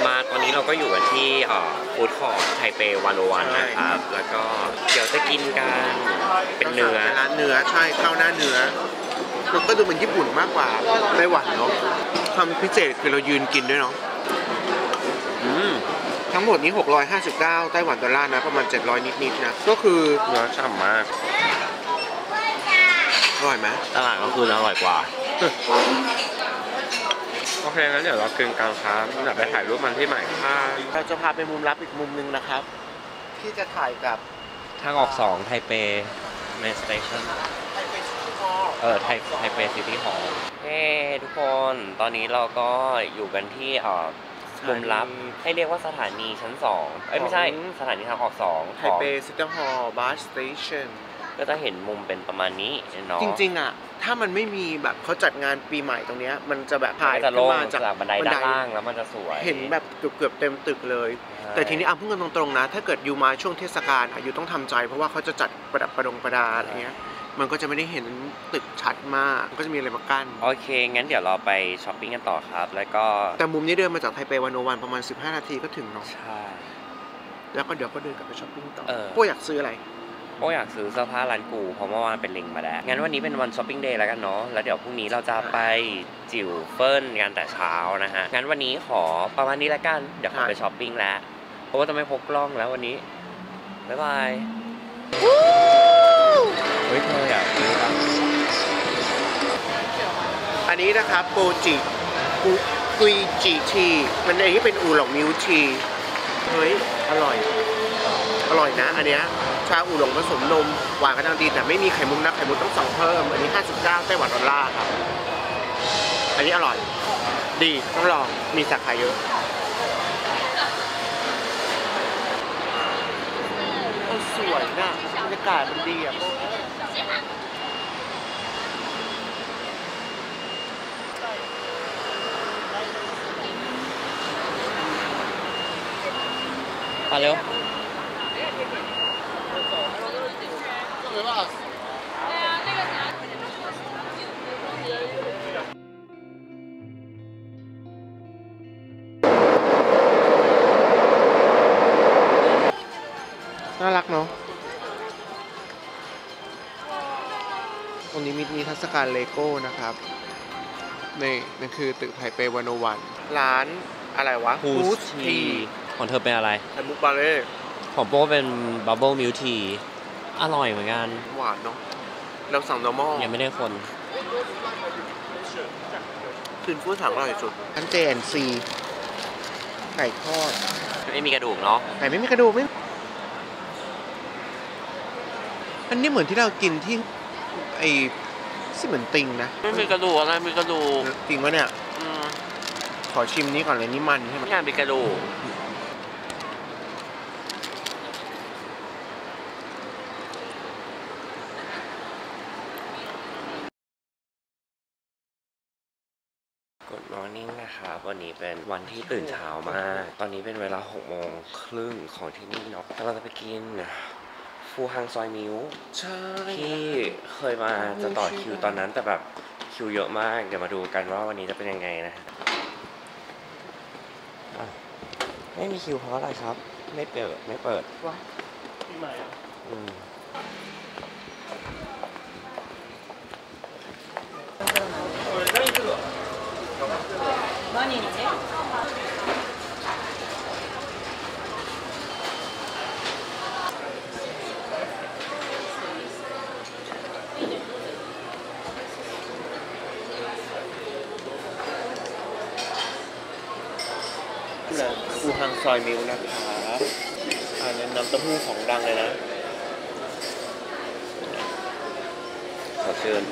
มาตอนนี้เราก็อยู่กันที่ฟู้ดคอร์ทไทเปวันโอวันนะครับแล้วก็เดี๋ยวจะกินกันเป็นเนื้อร้านเนื้อใช่ข้าวหน้าเนื้อมันก็ดูเป็นญี่ปุ่นมากกว่าไต้หวันเนาะความพิเศษคือเรายืนกินด้วยเนาะทั้งหมดนี้หกร้อยห้าสิบเก้าไต้หวันดอลลาร์นะประมาณเจ็ดร้อยนิดๆนะก็คือเนื้อฉ่ำมากอร่อยไหมตลาดก็คืออร่อยกว่าโอเคงั้นเดี๋ยวเราเกินกลางครับอยากไปถ่ายรูปมันที่ใหม่ค่ะเราจะพาไปมุมลับอีกมุมนึงนะครับที่จะถ่ายกับทางออกสองไทเปเมนสเตชันเออไทยไทเปซิตี้ฮอลล์เฮ้ทุกคนตอนนี้เราก็อยู่กันที่เอ่อมุมลับให้เรียกว่าสถานีชั้นสองเอ้ยไม่ใช่สถานีทางออกสองไทเปซิตี้ฮอลล์บัสสเตชันก็จะเห็นมุมเป็นประมาณนี้เนาะจริงๆอ่ะถ้ามันไม่มีแบบเขาจัดงานปีใหม่ตรงเนี้ยมันจะแบบถ่ายขึ้นมาจากบันไดด้านล่างแล้วมันจะสวยเห็นแบบเกือบๆเต็มตึกเลยแต่ทีนี้เอาพูดกันตรงๆนะถ้าเกิดอยู่มาช่วงเทศกาลอ่ะอยู่ต้องทำใจเพราะว่าเขาจะจัดประดับประดงประดาอะไรเงี้ยมันก็จะไม่ได้เห็นตึกชัดมากก็จะมีอะไรมากั้นโอเคงั้นเดี๋ยวเราไปช้อปปิ้งกันต่อครับแล้วก็แต่มุมนี้เดินมาจากไทเปวันโอวันประมาณสิบห้านาทีก็ถึงเนาะใช่แล้วก็เดี๋ยวก็เดินกลับไปช้อปปิ้งต่อพวกอยากซื้ออะไร โอ้อยากซื้อเสื้อผ้าร้านกูเพราะเมื่อวานเป็นลิงมาแล้วงั้นวันนี้เป็นวันช้อปปิ้งเดย์แล้วกันเนาะแล้วเดี๋ยวพรุ่งนี้เราจะไปจิ๋วเฟินกันแต่เช้านะฮะงั้นวันนี้ขอประมาณนี้แล้วกันเดี๋ยวขอไปช้อปปิ้งแล้วเพราะว่าจะไม่พกกล้องแล้ววันนี้บ๊ายบายเฮ้ยเธออยากซื้ออันนี้นะครับโกจิกุยจีทีมันอันนี้เป็นอูหลงมิวทีเฮ้ยอร่อยอร่อยนะอันเนี้ยชาอูหลงผสมนมหวานกระด้างดีแต่ไม่มีไข่มุกนะไข่มุกต้องสั่งเพิ่มอันนี้ห้าสิบเก้าไต้หวันดอลลาร์ครับอันนี้อร่อยดีต้องลองมีสาขาเยอะสวยนะบรรยากาศมันดีอ่ะมาเร็วน่ารักเนาะวันนี้มีนิทรรศการเลโก้นะครับนี่นั่นคือตึกไทเปวันโอวันร้านอะไรวะฮูสทีของเธอเป็นอะไรไข่มุกบาเล่ของโป้เป็นบับเบิ้ลมิลค์ทีอร่อยเหมือนกันหวานเนาะเราสั่งนอร์มอลยังไม่ได้คนคืนฟู้ดสั่งอร่อยสุดอันเจนซีไก่ทอดไม่มีกระดูกเนาะไก่ไม่มีกระดูกไม่อันนี้เหมือนที่เรากินที่ไอ้ที่เหมือนติงนะไม่มีกระดูกอะไรมีกระดูกติงวะเนี่ยขอชิมนี้ก่อนเลยนี่มันใช่ไหมเป็นกระดูกนี่นะครับวันนี้เป็นวันที่ตื่นเช้ามากตอนนี้เป็นเวลาหกโมงครึ่งของที่นี่เนาะกำลังจะไปกินฟูฮังซอยมิวที่เคยมาจะต่อคิวตอนนั้นแต่แบบคิวเยอะมากเดี๋ยวมาดูกันว่าวันนี้จะเป็นยังไงนะไม่มีคิวเพราะอะไรครับไม่เปิดไม่เปิดวะที่ไหนอ่ะอืม何にねฟูฮังซอยมิวนะคะอันนั้นน้ำเต้าหู้ของดังเลยนะขอเชิญ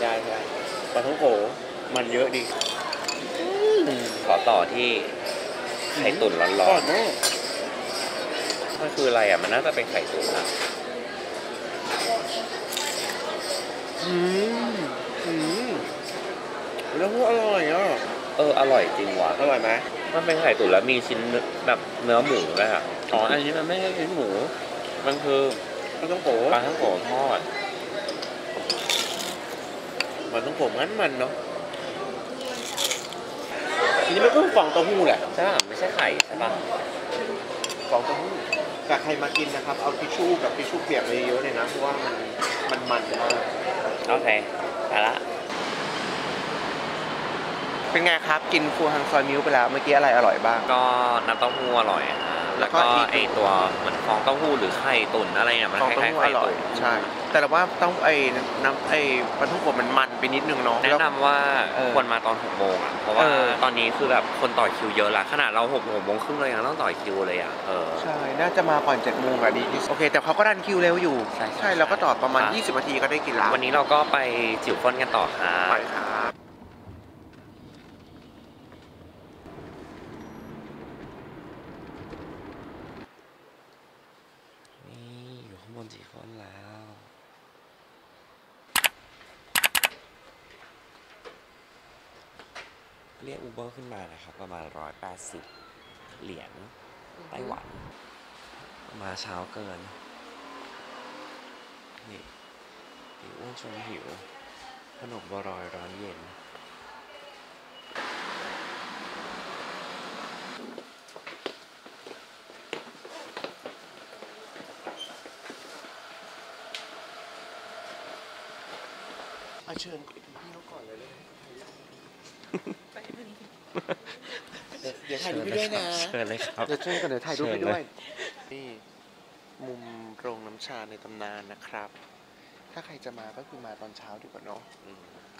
ได้ได้ปลาท่องโกมันเยอะดีขอต่อที่ไข่ตุ๋นร้อนๆมันคืออะไรอ่ะมันน่าจะเป็นไข่ตุ๋นนะอืมอืมแล้วก็อร่อยอ่ะเอออร่อยจริงว่ะอร่อยไหมมันเป็นไข่ตุ๋นแล้วมีชิ้นแบบเนื้อหมูด้วยอ่ะอ๋ออันนี้มันไม่ใช่ชิ้นหมูมันคือปลาท่องโกปลาท่องโกทอดปลาท่องโกงั้นมันเนาะอันนี้มันก็ฟองเต้าหู้แหละใช่ป่ะไม่ใช่ไข่ใช่ป่ะฟองเต้าหู้แต่ใครมากินนะครับเอาทิชชู่กับทิชชู่เปียกเยอะๆเลยนะเพราะว่ามันมันมันมากโอเคไปละเป็นไงครับกินฟูฮังซอยมิวไปแล้วเมื่อกี้อะไรอร่อยบ้างก็น้ำเต้าหู้อร่อยแล้วก็ไอตัวเหมือนฟองเต้าหู้หรือไข่ตุ๋นอะไรเนี่ยมันคล้ายๆไข่ตุ๋นใช่แต่เราว่าต้องไอ้น้ำไอ้ปลาท่องโกมันมันไปนิดนึงเนาะแนะนำว่าควรมาตอนหกโมงอ่ะเพราะว่าตอนนี้คือแบบคนต่อคิวเยอะละขนาดเราหกโมงครึ่งเลยยังต้องต่อคิวเลยอ่ะเออใช่น่าจะมาก่อนเจ็ดโมงอะดีที่สุดโอเคแต่เขาก็รันคิวเร็วอยู่ใช่ใช่เราก็ต่อประมาณยี่สิบนาทีก็ได้กินละวันนี้เราก็ไปจิ๋วเฟินกันต่อครับเรียกอูเบอร์ขึ้นมานะครับประมาณหนึ่งร้อยแปดสิบเหรียญไต้หวันมาเช้าเกินนี่หิวอ้วนชวนหิวขนมบัวลอยร้อนเย็น เอาเชิญพี่เขาก่อนเลยเลยเดี๋ยวถ่ายรูปด้วยนะเชิญเลยครับเดี๋ยวเชิญกันเดี๋ยวถ่ายรูปไปด้วยนี่มุมโรงน้ำชาในตำนานนะครับถ้าใครจะมาก็คือมาตอนเช้าดีกว่าเนาะ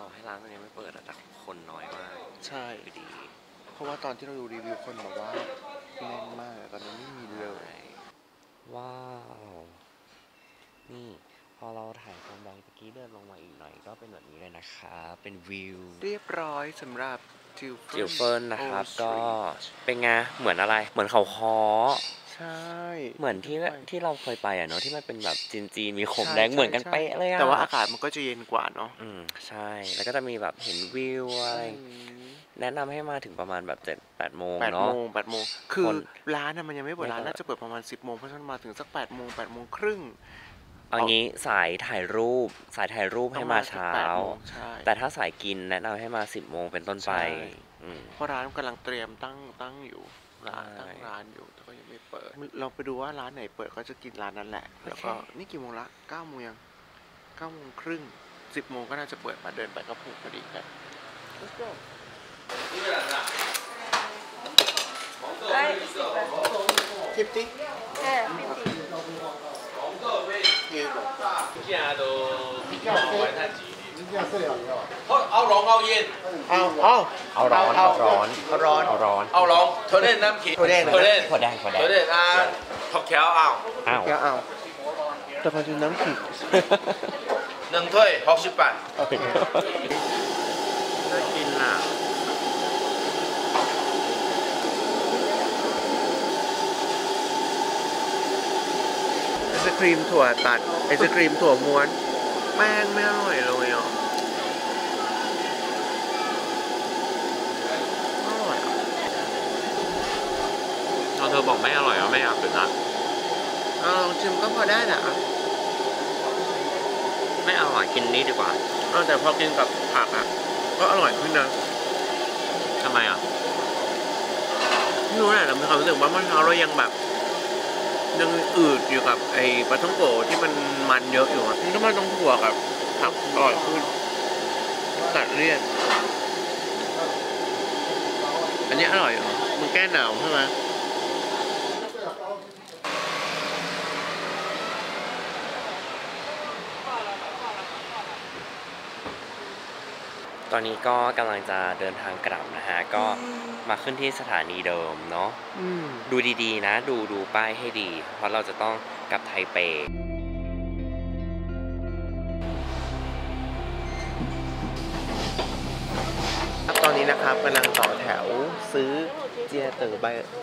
ต่อให้ร้านตอนนี้ไม่เปิดแต่คนน้อยมากใช่ดีเพราะว่าตอนที่เราดูรีวิวคนบอกว่าแน่นมากตอนนี้ไม่มีเลยว้าวนี่พอเราถ่ายความดังตะกี้เดินลงมาอีกหน่อยก็เป็นแบบนี้เลยนะคะเป็นวิวเรียบร้อยสำหรับจิวเฟิร์นนะครับก็เป็นไงเหมือนอะไรเหมือนเขาค้อใช่เหมือนที่ที่เราเคยไปอ่ะเนาะที่มันเป็นแบบจีนๆมีขมแดงเหมือนกันเป๊ะเลยอ่ะแต่ว่าอากาศมันก็จะเย็นกว่าเนาะอืมใช่แล้วก็จะมีแบบเห็นวิวอะไรแนะนำให้มาถึงประมาณแบบเจ็ดแปดโมงเนาะแปดโมงแปดโมงคือร้านน่ะมันยังไม่เปิดร้านน่าจะเปิดประมาณสิบโมงเพราะฉะนั้นมาถึงสักแปดโมงแปดโมงครึ่งเอางี้สายถ่ายรูปสายถ่ายรูปให้มาเช้าแต่ถ้าสายกินแนะนำให้มาสิบโมงเป็นต้นไปเพราะร้านกำลังเตรียมตั้งตั้งอยู่ร้านตั้งร้านอยู่แต่ก็ยังไม่เปิดเราไปดูว่าร้านไหนเปิดก็จะกินร้านนั้นแหละแล้วก็นี่กี่โมงละเก้าโมงยังเก้าโมงครึ่งสิบโมงก็น่าจะเปิดมาเดินไปก็ผูกพอดีกันทิปติเออเอาร้อนเอาเย็นเอาเอาเอาร้อนเอาร้อนเอาร้อนเอาร้อนเอาร้อนเธอเล่นน้ำขิงเธอเล่นเธอเล่นเธอเล่นเธอเล่นอ่าทอกแก้วเอาเอาแก้วเอาแต่พอดูน้ำขิงหนึ่งถ้วยหกสิบแปดกินหนาไอศครีมถั่วตัดไอศครีมถั่วม้วนแป้งไม่อร่อยเลยอ่ะอร่อยตอนเธอบอกไม่อร่อยว่าไม่อยากกินนะเอาลองชิมก็พอได้นะไม่อร่อยกินนี้ดีกว่าแต่พอกินกับผักอ่ะก็อร่อยขึ้นนะทำไมอ่ะไม่รู้แหละเรามีความรู้สึกว่าเมื่อเช้าเรายังแบบยังอืดอยู่กับไอ้ปลาท่องโกะที่มันมันเยอะอยู่อ่ะนี่ก็มาต้องถั่วกับผักอร่อยขึ้นตัดเลี่ยนอันนี้อร่อยอ่ะมันแก้หนาวใช่ไหมตอนนี้ก็กำลังจะเดินทางกลับนะฮะก็มาขึ้นที่สถานีเดิมเนาะดูดีๆนะดูดูป้ายให้ดีเพราะเราจะต้องกลับไทเปตอนนี้นะครับกำลังต่อแถวซื้อเจียเต๋อ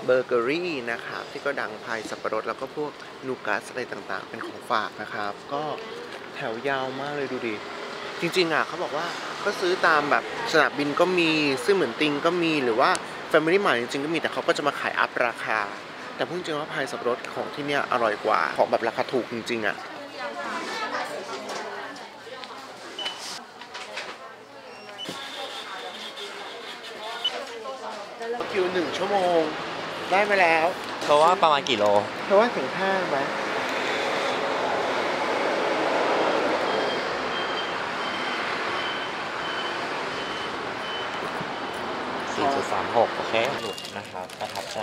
เบเกอรี่นะครับที่ก็ดังพายสับปะรดแล้วก็พวกนูกัสอะไรต่างๆเป็นของฝากนะครับก็แถวยาวมากเลยดูดิจริงๆอ่ะเขาบอกว่าก็ซื้อตามแบบสนามบินก็มีซื้อเหมือนติงก็มีหรือว่าแฟมิลี่มาร์ทจริงๆก็มีแต่เขาก็จะมาขายอัพราคาแต่พูดจริงว่าพายสับปะรดของที่เนี่ยอร่อยกว่าของแบบราคาถูกจริงๆอ่ะคิวหนึ่งชั่วโมงได้ไปแล้วเธอว่าประมาณกี่โลเธอว่าถึงห้าไหมสี่จุดสามหก โอเคสรุปนะครับประทับใจ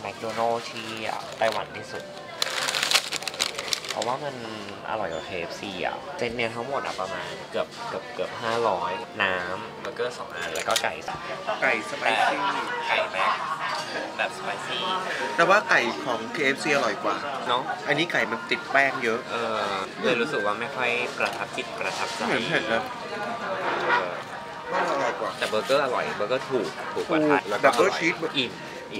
แมคโดนัลด์ที่ไต้หวันที่สุดเพราะว่ามันอร่อยกว่า เค เอฟ ซี อ่ะเซตเนี่ยทั้งหมดอ่ะประมาณเกือบเกือบเกือบห้าร้อยน้ำเบอร์เกอร์สองอันแล้วก็ไก่สับไก่สไปซี่ไก่แม็กแบบสไปซี่แต่ว่าไก่ของ เค เอฟ ซี อร่อยกว่าเนาะอันนี้ไก่มันติดแป้งเยอะเออเลยรู้สึกว่าไม่ค่อยประทับจิตประทับใจแต่เบอร์เกอร์อร่อยเบอร์เกอร์ถูกถูกกว่าไทยแล้วก็อร่อยอิ่ม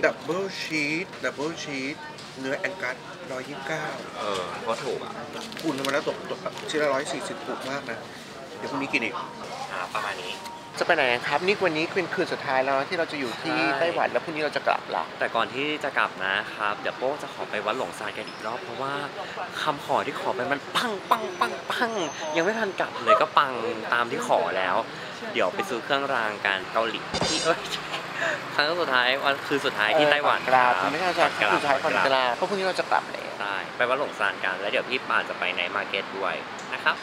ดับเบิลชีสดับเบิลชีสเนื้อแองกัสร้อยยี่สิบเก้าเออเพราะถูกอ่ะคุณมาแล้วตกตกชิ้นละร้อยสี่สิบถูกมากนะเดี๋ยวพรุ่งนี้กินอีกอ่าประมาณนี้จะไปไหนครับนี่วันนี้เป็นคืนสุดท้ายแล้วที่เราจะอยู่ที่ไต้หวันแล้วพรุ่งนี้เราจะกลับละแต่ก่อนที่จะกลับนะครับเดี๋ยวโป้จะขอไปวัดหลงซานกันอีกรอบเพราะว่าคำขอที่ขอไปมันปังปังปังปังยังไม่ทันกลับเลยก็ปังตามที่ขอแล้วเดี๋ยวไปซื้อเครื่องรางการเกาหลีที่เอ้ยครั้งสุดท้ายวันคือสุดท้ายที่ไต้หวันครับไม่ใช่ครับสุดท้ายคอนกราเพราะพรุ่งนี้เราจะกลับเลยใช่ไปวัดหลงซานกันแล้วเดี๋ยวพี่ปานจะไปในมาร์เก็ตด้วยนะครับ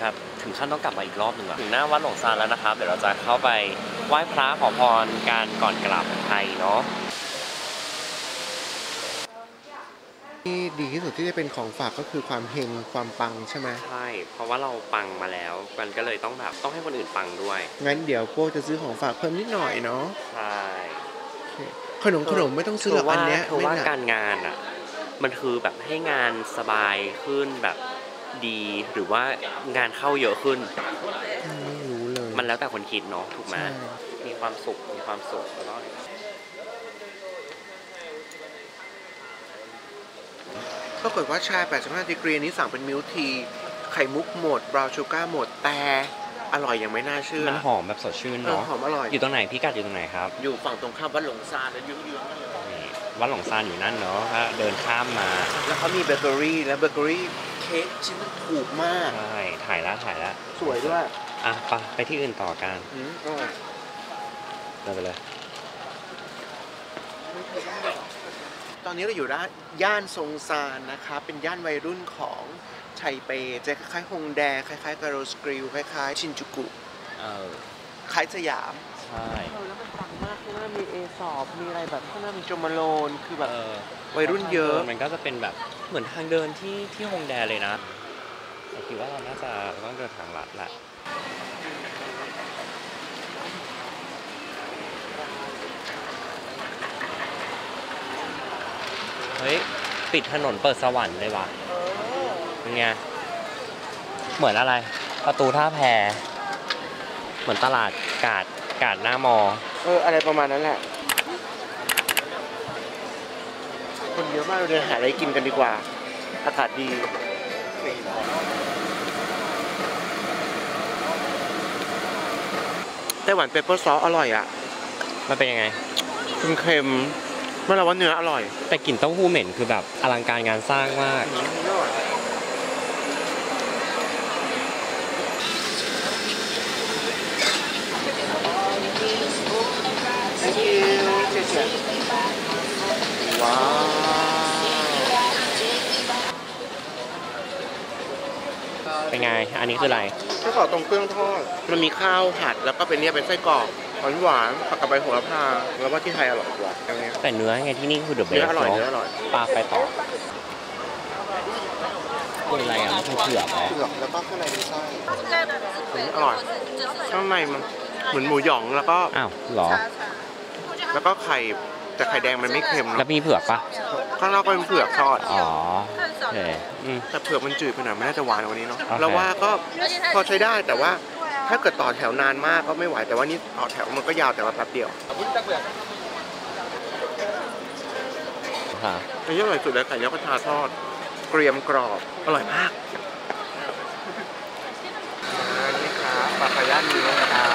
ครับถึงขั้นต้องกลับมาอีกรอบหนึ่งอะถึงหน้าวัดหลงซานแล้วนะครับเดี๋ยวเราจะเข้าไปไหว้พระขอพรการก่อนกลับไทยเนาะที่ดีที่สุดที่จะเป็นของฝากก็คือความเฮงความปังใช่ไหมใช่เพราะว่าเราปังมาแล้วมันก็เลยต้องแบบต้องให้คนอื่นปังด้วยงั้นเดี๋ยวพวกจะซื้อของฝากเพิ่มนิดหน่อยเนาะใช่ขนมขนมไม่ต้องซื้อหรอกอันเนี้ยไม่ว่าการงานอะมันคือแบบให้งานสบายขึ้นแบบดีหรือว่างานเข้าเยอะขึ้นไม่รู้เลยมันแล้วแต่คนคิดเนาะถูกไหมมีความสุขมีความสุขแล้วก็ปรากฏว่าชา แปดสิบห้า ดีกรีนี้สั่งเป็นมิลค์ทีไข่มุกหมดบราวน์ชูการ์หมดแต่อร่อยอย่างไม่น่าเชื่อมันหอมแบบสดชื่นเนาะหอมอร่อยอยู่ตรงไหนพี่กัดอยู่ตรงไหนครับอยู่ฝั่งตรงข้ามวัดหลงซานแล้วยื้องๆวัดหลงซานอยู่นั่นเนาะเดินข้ามมาแล้วเขามีเบเกอรี่และเบเกอรี่เค้กชิ้นมันถูกมากใช่ถ่ายละถ่ายละสวยด้วยอ่ะไปไปที่อื่นต่อกันอืมอร่อยได้ไปเลยตอนนี้เราอยู่ด้านย่านซงซานนะคะเป็นย่านวัยรุ่นของไทเปจะคล้ายๆฮงแดคล้ายๆกาโรสกริลคล้ายๆชินจูกุคล้ายสยามใช่แล้วมันปังมากข้างหน้ามีเอสอบมีอะไรแบบข้างหน้ามีโจมาโลนคือแบบวัยรุ่นเยอะมันก็จะเป็นแบบเหมือนทางเดินที่ที่ฮงแดเลยนะแต่คิดว่าเราน่าจะต้องเดินทางลัดแหละเฮ้ยปิดถนนเปิดสวรรค์เลยว่ะเป็นไงเหมือนอะไรประตูท่าแพเหมือนตลาดกาดกาดหน้ามอเอออะไรประมาณนั้นแหละคนเยอะมากเราเดินหาอะไรกินกันดีกว่าอากาศดีไต้หวันเปปเปอร์ซอสอร่อยอ่ะมันเป็นยังไงเค็มๆเมื่อเราว่าเนื้ออร่อยแต่กลิ่นเต้าหู้เหม็นคือแบบอลังการงานสร้างมากว้าวเป็นไงอันนี้คืออะไรไส้กรอกตรงเครื่องทอดมันมีข้าวผัดแล้วก็เป็นเนี่ยเป็นไส้กรอกหวานหวานผักกะเพราโหระพาแล้วว่าที่ไทยอร่อยกว่าอย่างเงี้ยแต่เนื้อไงที่นี่คือเดือบเบสเนาะเนื้ออร่อยเนื้ออร่อยปลาไปต่อเป็นอะไรอ่ะมันเผือกเผือกแล้วก็ข้างในเป็นไส้อร่อยข้างในมันเหมือนหมูหยองแล้วก็อ้าวหรอแล้วก็ไข่แต่ไข่แดงมันไม่เค็มแล้วมีเผือกปะข้างนอกก็เป็นเผือกทอดอ๋อโอเคแต่เผือกมันจืดไปหน่อยไม่น่าจะหวานกว่านี้เนาะเราว่าก็พอใช้ได้แต่ว่าถ้าเกิดต่อแถวนานมากก็ไม่ไหวแต่ว่านี่ต่อแถวมันก็ยาวแต่ว่าแป๊บเดียวอันนี้อร่อยสุดเลยไข่เนื้อกระทะทอดเกรียมกรอบอร่อยมากนี่ครับปลาพายานีนะครับ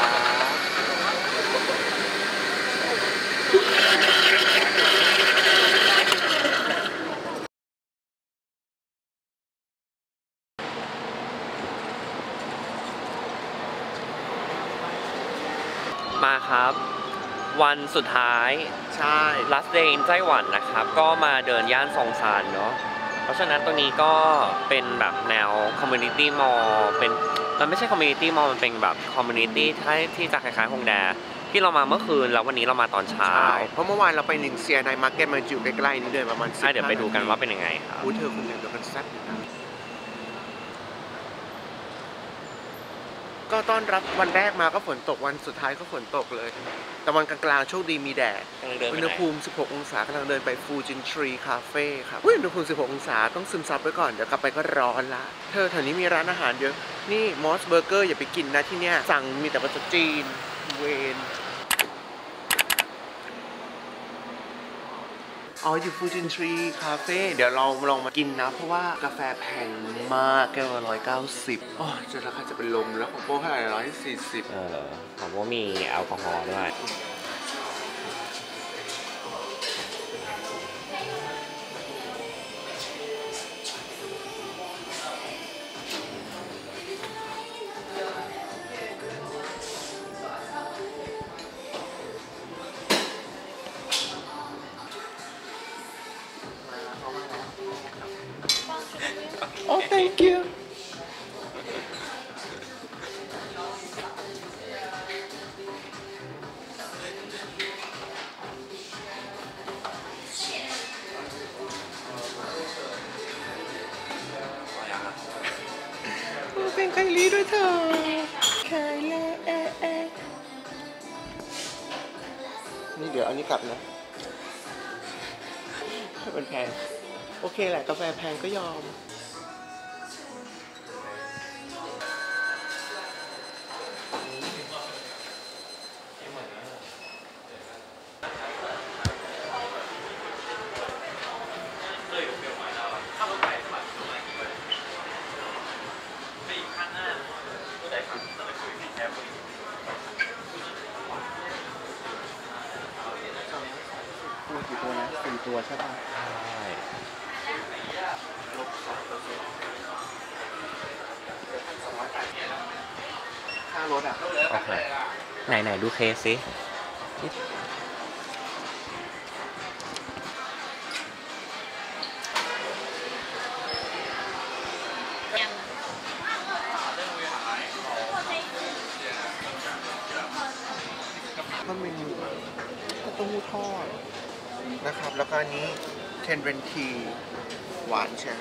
มาครับวันสุดท้ายใช่ลัสเดย์ไต้หวันนะครับก็มาเดินย่านซงซานเนาะเพราะฉะนั้นตรงนี้ก็เป็นแบบแนวคอมมูนิตี้มอลล์เป็นมันไม่ใช่คอมมูนิตี้มอลล์มันเป็นแบบคอมมูนิตี้ที่จะคล้ายๆฮงแดที่เรามาเมื่อคืนแล้ววันนี้เรามาตอนเช้าเพราะเมื่อวานเราไปหนึ่งเซียในมาร์เก็ตมันอยู่ใกล้ๆนี่เดินประมาณสิบเดี๋ยวไปดูกันว่าเป็นยังไงครับอู้เธอคนเดียวเดี๋ยวมันซัดอยู่นะก็ต้อนรับวันแรกมาก็ฝนตกวันสุดท้ายก็ฝนตกเลยแต่วันกลางๆโชคดีมีแดดอุณหภูมิสิบหกองศากำลังเดินไปฟูจินทรีคาเฟ่ครับอุณหภูมิสิบหกองศาต้องซึมซับไว้ก่อนเดี๋ยวกลับไปก็ร้อนละเธอแถวนี้มีร้านอาหารเยอะนี่มอสเบอร์เกอร์อย่าไปกินนะที่เนี่ยสั่งมีแต่ภาษาจีนเวนอ๋ออยู่ฟูจินทรีคาเฟ่เดี๋ยวเราลองมากินนะเพราะว่ากาแฟแพงมากแก้วละร้อยเก้าสิบอ๋อจะราคาจะเป็นลมแล้วของโป้เท่าไหร่ร้อยสี่สิบเออของโป้มีแอลกอฮอล์ด้วยโอ้ thank you ลงไคลี่ด้วยเธอไคลี่เอ๊ะเอ๊ะนี่เดี๋ยวอันนี้กลับนะมันแพงโอเคแหละกาแฟแพงก็ยอมกี่ตัวนะสี่ตัวใช่ป่ะใช่ค่ารถอ่ะโอเคไหนไหนดูเคสสิก็มีกระตู้ทอดนะครับแล้วก็อันนี้เทนเรนทีหวานใช่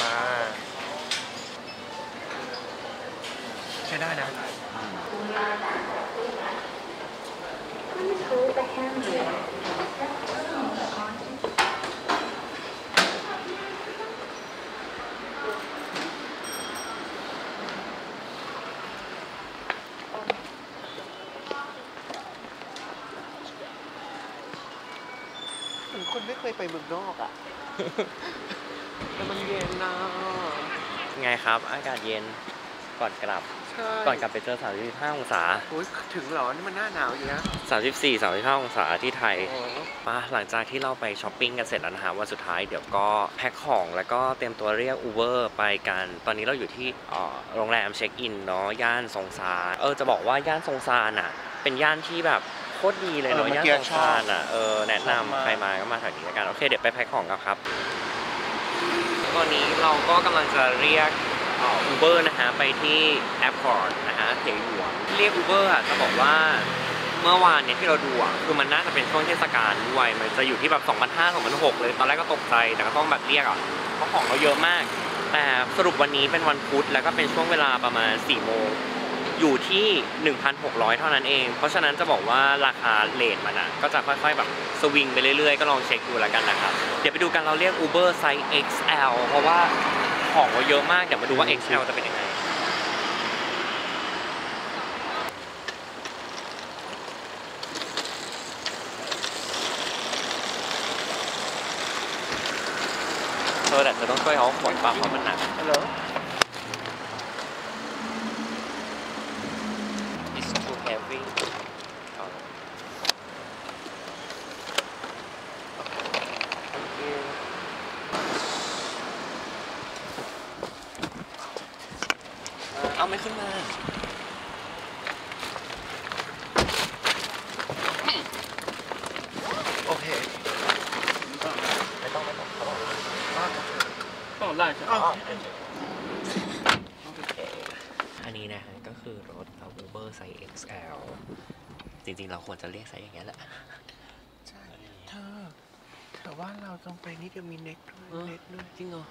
มาใช้ได้นะคนไม่เคยไปเมืองนอกอ่ะแต่มันเย็นนะไงครับอากาศเย็นก่อนกลับก่อนกลับไปเจอสามสิบห้าองศาโอ้ยถึงเหรอนี่มันหน้าหนาวอยู่นะสามสิบสี่ สามสิบห้าองศาที่ไทยป่ะหลังจากที่เราไปช้อปปิ้งกันเสร็จแล้วนะคะวันสุดท้ายเดี๋ยวก็แพ็คของแล้วก็เตรียมตัวเรียกอูเบอร์ไปกันตอนนี้เราอยู่ที่โรงแรมเช็คอินเนาะย่านซงซานเออจะบอกว่าย่านซงซานอ่ะเป็นย่านที่แบบโคตรดีเลยเนาะย่านซงซานอ่ะเออแนะนำใครมาก็มาแถวนี้แล้วกันโอเคเดี๋ยวไปแพ็คของกันครับตอนนี้เราก็กำลังจะเรียกอูเบอร์นะฮะไปที่แอร์พอร์ตนะฮะเถียงหลวงเรียกอูเบอร์อ่ะจะบอกว่าเมื่อวานเนี่ยที่เราดูอ่ะคือมันน่าจะเป็นช่วงเทศกาลด้วยมันจะอยู่ที่แบบ สองพันห้าร้อย สองพันหก เลยตอนแรกก็ตกใจแต่ก็ต้องแบบเรียกอ่ะเพราะของเราเยอะมากแต่สรุปวันนี้เป็นวันพุธแล้วก็เป็นช่วงเวลาประมาณสี่โมงอยู่ที่ หนึ่งพันหกร้อย เท่านั้นเองเพราะฉะนั้นจะบอกว่าราคาเลทมันอ่ะก็จะค่อยๆแบบสวิงไปเรื่อยๆก็ลองเช็คดูแล้วกันนะครับเดี๋ยวไปดูกันเราเรียก Uber ไซส์ เอ็กซ์ แอล เพราะว่าของเยอะมากเดี๋ยวมาดูว่า เอ็กซ์ แอล จะเป็นยังไงเธอแต่เธอต้องช่วยเขาขนปลาเพราะมันหนักเอาไม่ขึ้นมาโอเคไม่ต้องไม่ต้องเขาบอกต้องไล่ใช่ไหมอันนี้นะฮะก็คือรถ Uber ไซส์ เอ็กซ์ แอล จริงๆเราควรจะเรียกไซส์อย่างเงี้ยแหละใช่เธอแต่ว่าเราต้องไปนี่จะมีเน็กด้วยเน็กด้วยจริงเหรอ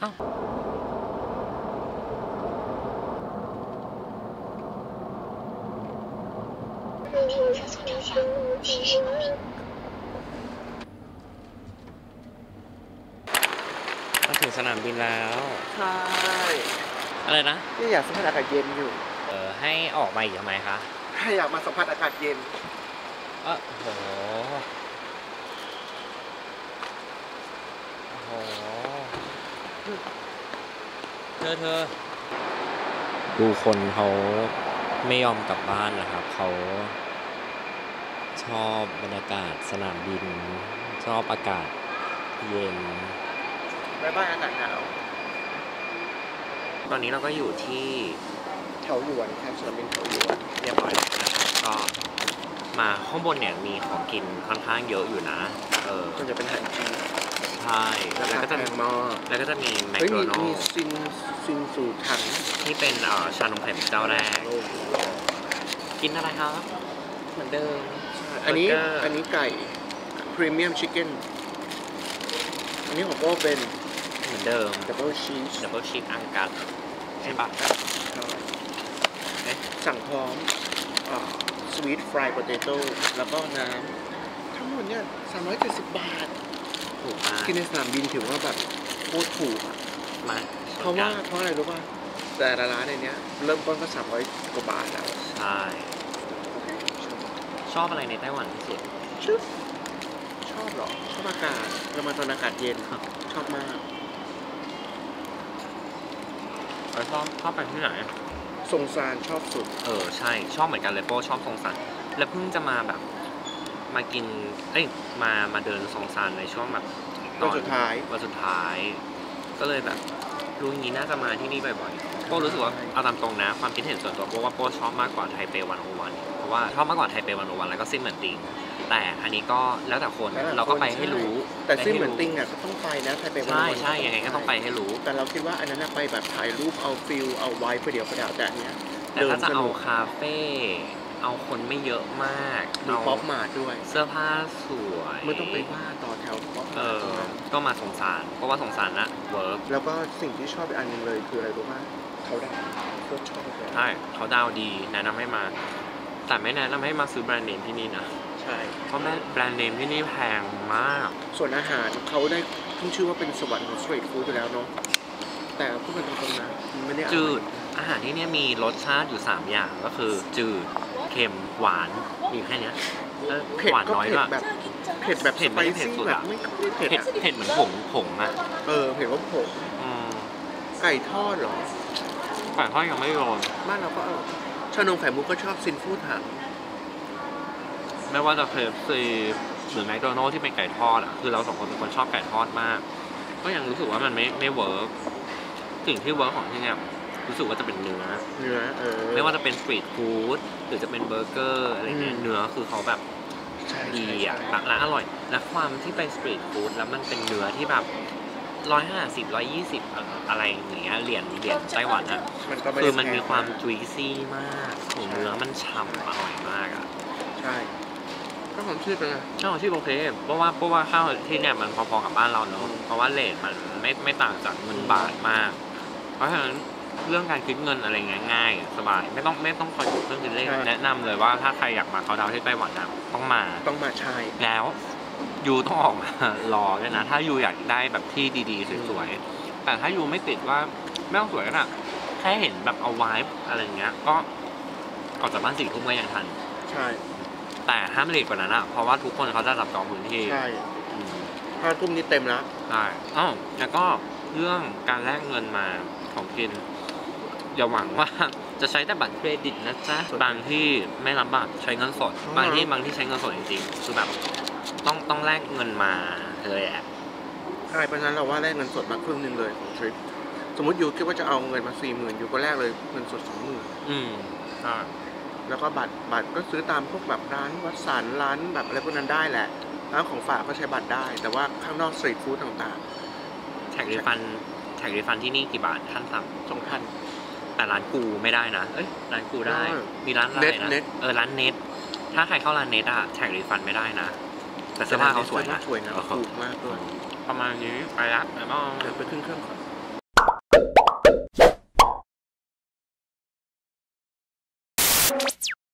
เอ้ามาถึงสนามบินแล้วใช่อะไรนะนี่อยากสัมผัสอากาศเย็นอยู่เออให้ออกมาอีกทำไมคะให้อยากมาสัมผัสอากาศเย็นเออโหโหเธอเธอดูคนเขาไม่ยอมกลับบ้านนะครับเขาชอบบรรยากาศสนามบินชอบอากาศเย็นไปบ้านอากาศหนาวตอนนี้เราก็อยู่ที่แถวหยวนครับสนามบินแถวหยวนเรียบร้อยแล้วก็มาข้างบนเนี่ยมีของกินค่อนข้างเยอะอยู่นะเออก็จะเป็นอาหารจีนใช่แล้วก็จะมีแล้วก็จะมีแมคโดนัลด์ซินซินสูทังที่เป็นเอ่อชานมไข่มุกเจ้าแรกกินอะไรครับเหมือนเดิมอันนี้อันนี้ไก่พรีเมียมชิคเก้นอันนี้ของโก้เป็นเหมือนเดิมดับเบิลชีสดับเบิลชีสอังกัด ใช่ปะสั่งพร้อมสวีทฟรายโพเตโต้แล้วก็น้ำทั้งหมดเนี่ยสามร้อยเจ็ดสิบบาทถูกมากกินในสนามบินถือว่าแบบโคตรถูกอะมาเพราะว่าเพราะอะไรรู้ป่ะแต่ละร้านในเนี้ยเริ่มต้นก็สามร้อยกว่าบาทแล้วใช่ชอบอะไรในไต้หวันที่สุดชอบหรอชอบอากาศเรามาตอนอากาศเย็นครับชอบมากชอบชอบไปที่ไหนสงสารชอบสุดเออใช่ชอบเหมือนกันเลยโป้ชอบสงสารแล้วเพิ่งจะมาแบบมากินเอ้ยมามาเดินสงสารในช่วงแบบวันสุดท้ายวันสุดท้ายก็เลยแบบรู้งี้น่าจะมาที่นี่บ่อยๆโป้รู้สึกว่าเอาตามตรงนะความคิดเห็นส่วนตัวโป้ว่าโป้ชอบมากกว่าไทเปวันโอวันเพราะว่าชอบมากกว่าไทเปวันโอวันแล้วก็ซิ่นเหมือนติงแต่อันนี้ก็แล้วแต่คนเราก็ไปให้รู้แต่ซิ่นเหมือนติงอ่ะก็ต้องไปนะไทเปวันโอวันใช่ยังไงก็ต้องไปให้รู้แต่เราคิดว่าอันนั้นไปแบบถ่ายรูปเอาฟิลเอาไว้เพื่อเดี๋ยวประดับแต่เนี้ยแต่ถ้าจะเอาคาเฟ่เอาคนไม่เยอะมากดูป๊อปมาด้วยเสื้อผ้าสวยไม่ต้องไปว่าต่อแถวป๊อปมาก็มาสงสารเพราะว่าสงสารนะเวิร์กแล้วก็สิ่งที่ชอบอีกอันหนึ่งเลยคืออะไรรู้ไหมเขาดาวโคตรชอบเลยใช่เขาดาวดีแนะนำให้มาแต่ไม่แนะนำให้มาซื้อแบรนด์เนมที่นี่นะใช่เพราะแม่แบรนด์เนมที่นี่แพงมากส่วนอาหารเขาได้ขึ้นชื่อว่าเป็นสวรรค์ของสตรีทฟู้ดอยู่แล้วเนาะแต่พวกมันเป็นตรงนั้นไม่ได้จืดอาหารที่นี่มีรสชาติอยู่สามอย่างก็คือจืดเค็มหวานมีแค่นี้หวานน้อยด้วยเผ็ดแบบเผ็ดไม่เผ็ดสุดอะเผ็ดเผ็ดเหมือนผงผงอะเออเผ็ดว่าผงไก่ทอดหรอไก่ทอดยังไม่โดนบ้านเราก็เออชานมไข่มุกก็ชอบซินฟูถังไม่ว่าจะเคฟซีหรือแมคโดนัลด์ที่เป็นไก่ทอดอะคือเราสองคนเป็นคนชอบไก่ทอดมากก็ยังรู้สึกว่ามันไม่ไม่เวิร์กสิ่งที่เวิร์กของที่เนี่ยรู้สึกว่าจะเป็นเนื้อเนื้อเออไม่ว่าจะเป็นสตรีทฟู้ดหรือจะเป็นเบอร์เกอร์อะไรเงี้ยเนื้อคือเขาแบบดีอ่ะร้านอร่อยและความที่ไปสตรีทฟู้ดแล้วมันเป็นเนื้อที่แบบร้อยห้าสิบร้อยยี่สิบอะไรอย่างเงี้ยเหรียญเหรียญไต้หวันอ่ะคือมันมีความจุยซี่มากของเนื้อมันฉ่ำอร่อยมากอ่ะใช่ข้าวหอมชีสเป็นไงข้าวหอมชีสโอเคเพราะว่าเพราะว่าข้าวที่เนี่ยมันพอๆกับบ้านเราเนอะเพราะว่าเรทมันไม่ไม่ต่างจากเงินบาทมากเพราะฉะนั้นเรื่องการคิดเงินอะไรง่ายๆสบายไม่ต้องไม่ต้องคอยกดเครื่องคิดเลขแนะนำเลยว่าถ้าใครอยากมาเขาดาวที่ไต้หวันนะต้องมาต้องมาใช่แล้วยูต้องออกมารอด้วยนะถ้ายูอยากได้แบบที่ดีๆสวยๆแต่ถ้ายูไม่ติดว่าไม่ต้องสวยก็ได้แค่เห็นแบบเอาไว้อะไรเงี้ยก็ออกจากบ้านสี่ทุ่มก็ยังทันใช่แต่ห้ามเลทกว่านั้นนะเพราะว่าทุกคนเขาจะจับจองพื้นที่ใช่ห้าทุ่มนี้เต็มแล้วใช่อ้าวแล้วก็เรื่องการแลกเงินมาของกินอย่าหวังว่าจะใช้แต่บัตรเครดิตนะจ๊ะบางที่ไม่รับบัตรใช้เงินสดบางที่บางที่ใช้เงินสดจริงๆคือแบบต้องต้องแลกเงินมาเลยอ่ะใช่เพราะฉะนั้นเราว่าแลกเงินสดมาครึ่งหนึ่งเลยของทริปสมมติยูคิดว่าจะเอาเงินมาสี่หมื่นยูก็แลกเลยเงินสดสองหมื่นอืมใช่แล้วก็บัตรบัตรก็ซื้อตามพวกแบบร้านวัดสารร้านแบบอะไรพวกนั้นได้แหละร้านของฝากก็ใช้บัตรได้แต่ว่าข้างนอกสตรีทฟู้ดต่างๆแท็กรีฟันแท็กรีฟันที่นี่กี่บาทท่านสั่งสองพันแต่ร้านกูไม่ได้นะเอ้ยร้านกูได้มีร้านอะไรนะเออร้านเน็ตถ้าใครเข้าร้านเน็ตอะแท็กรีฟันไม่ได้นะแต่เสื้อผ้าเขาสวยนะสวยนะถูกมากเลยประมาณนี้ไปละแล้วก็ไปขึ้นเครื่องก่อน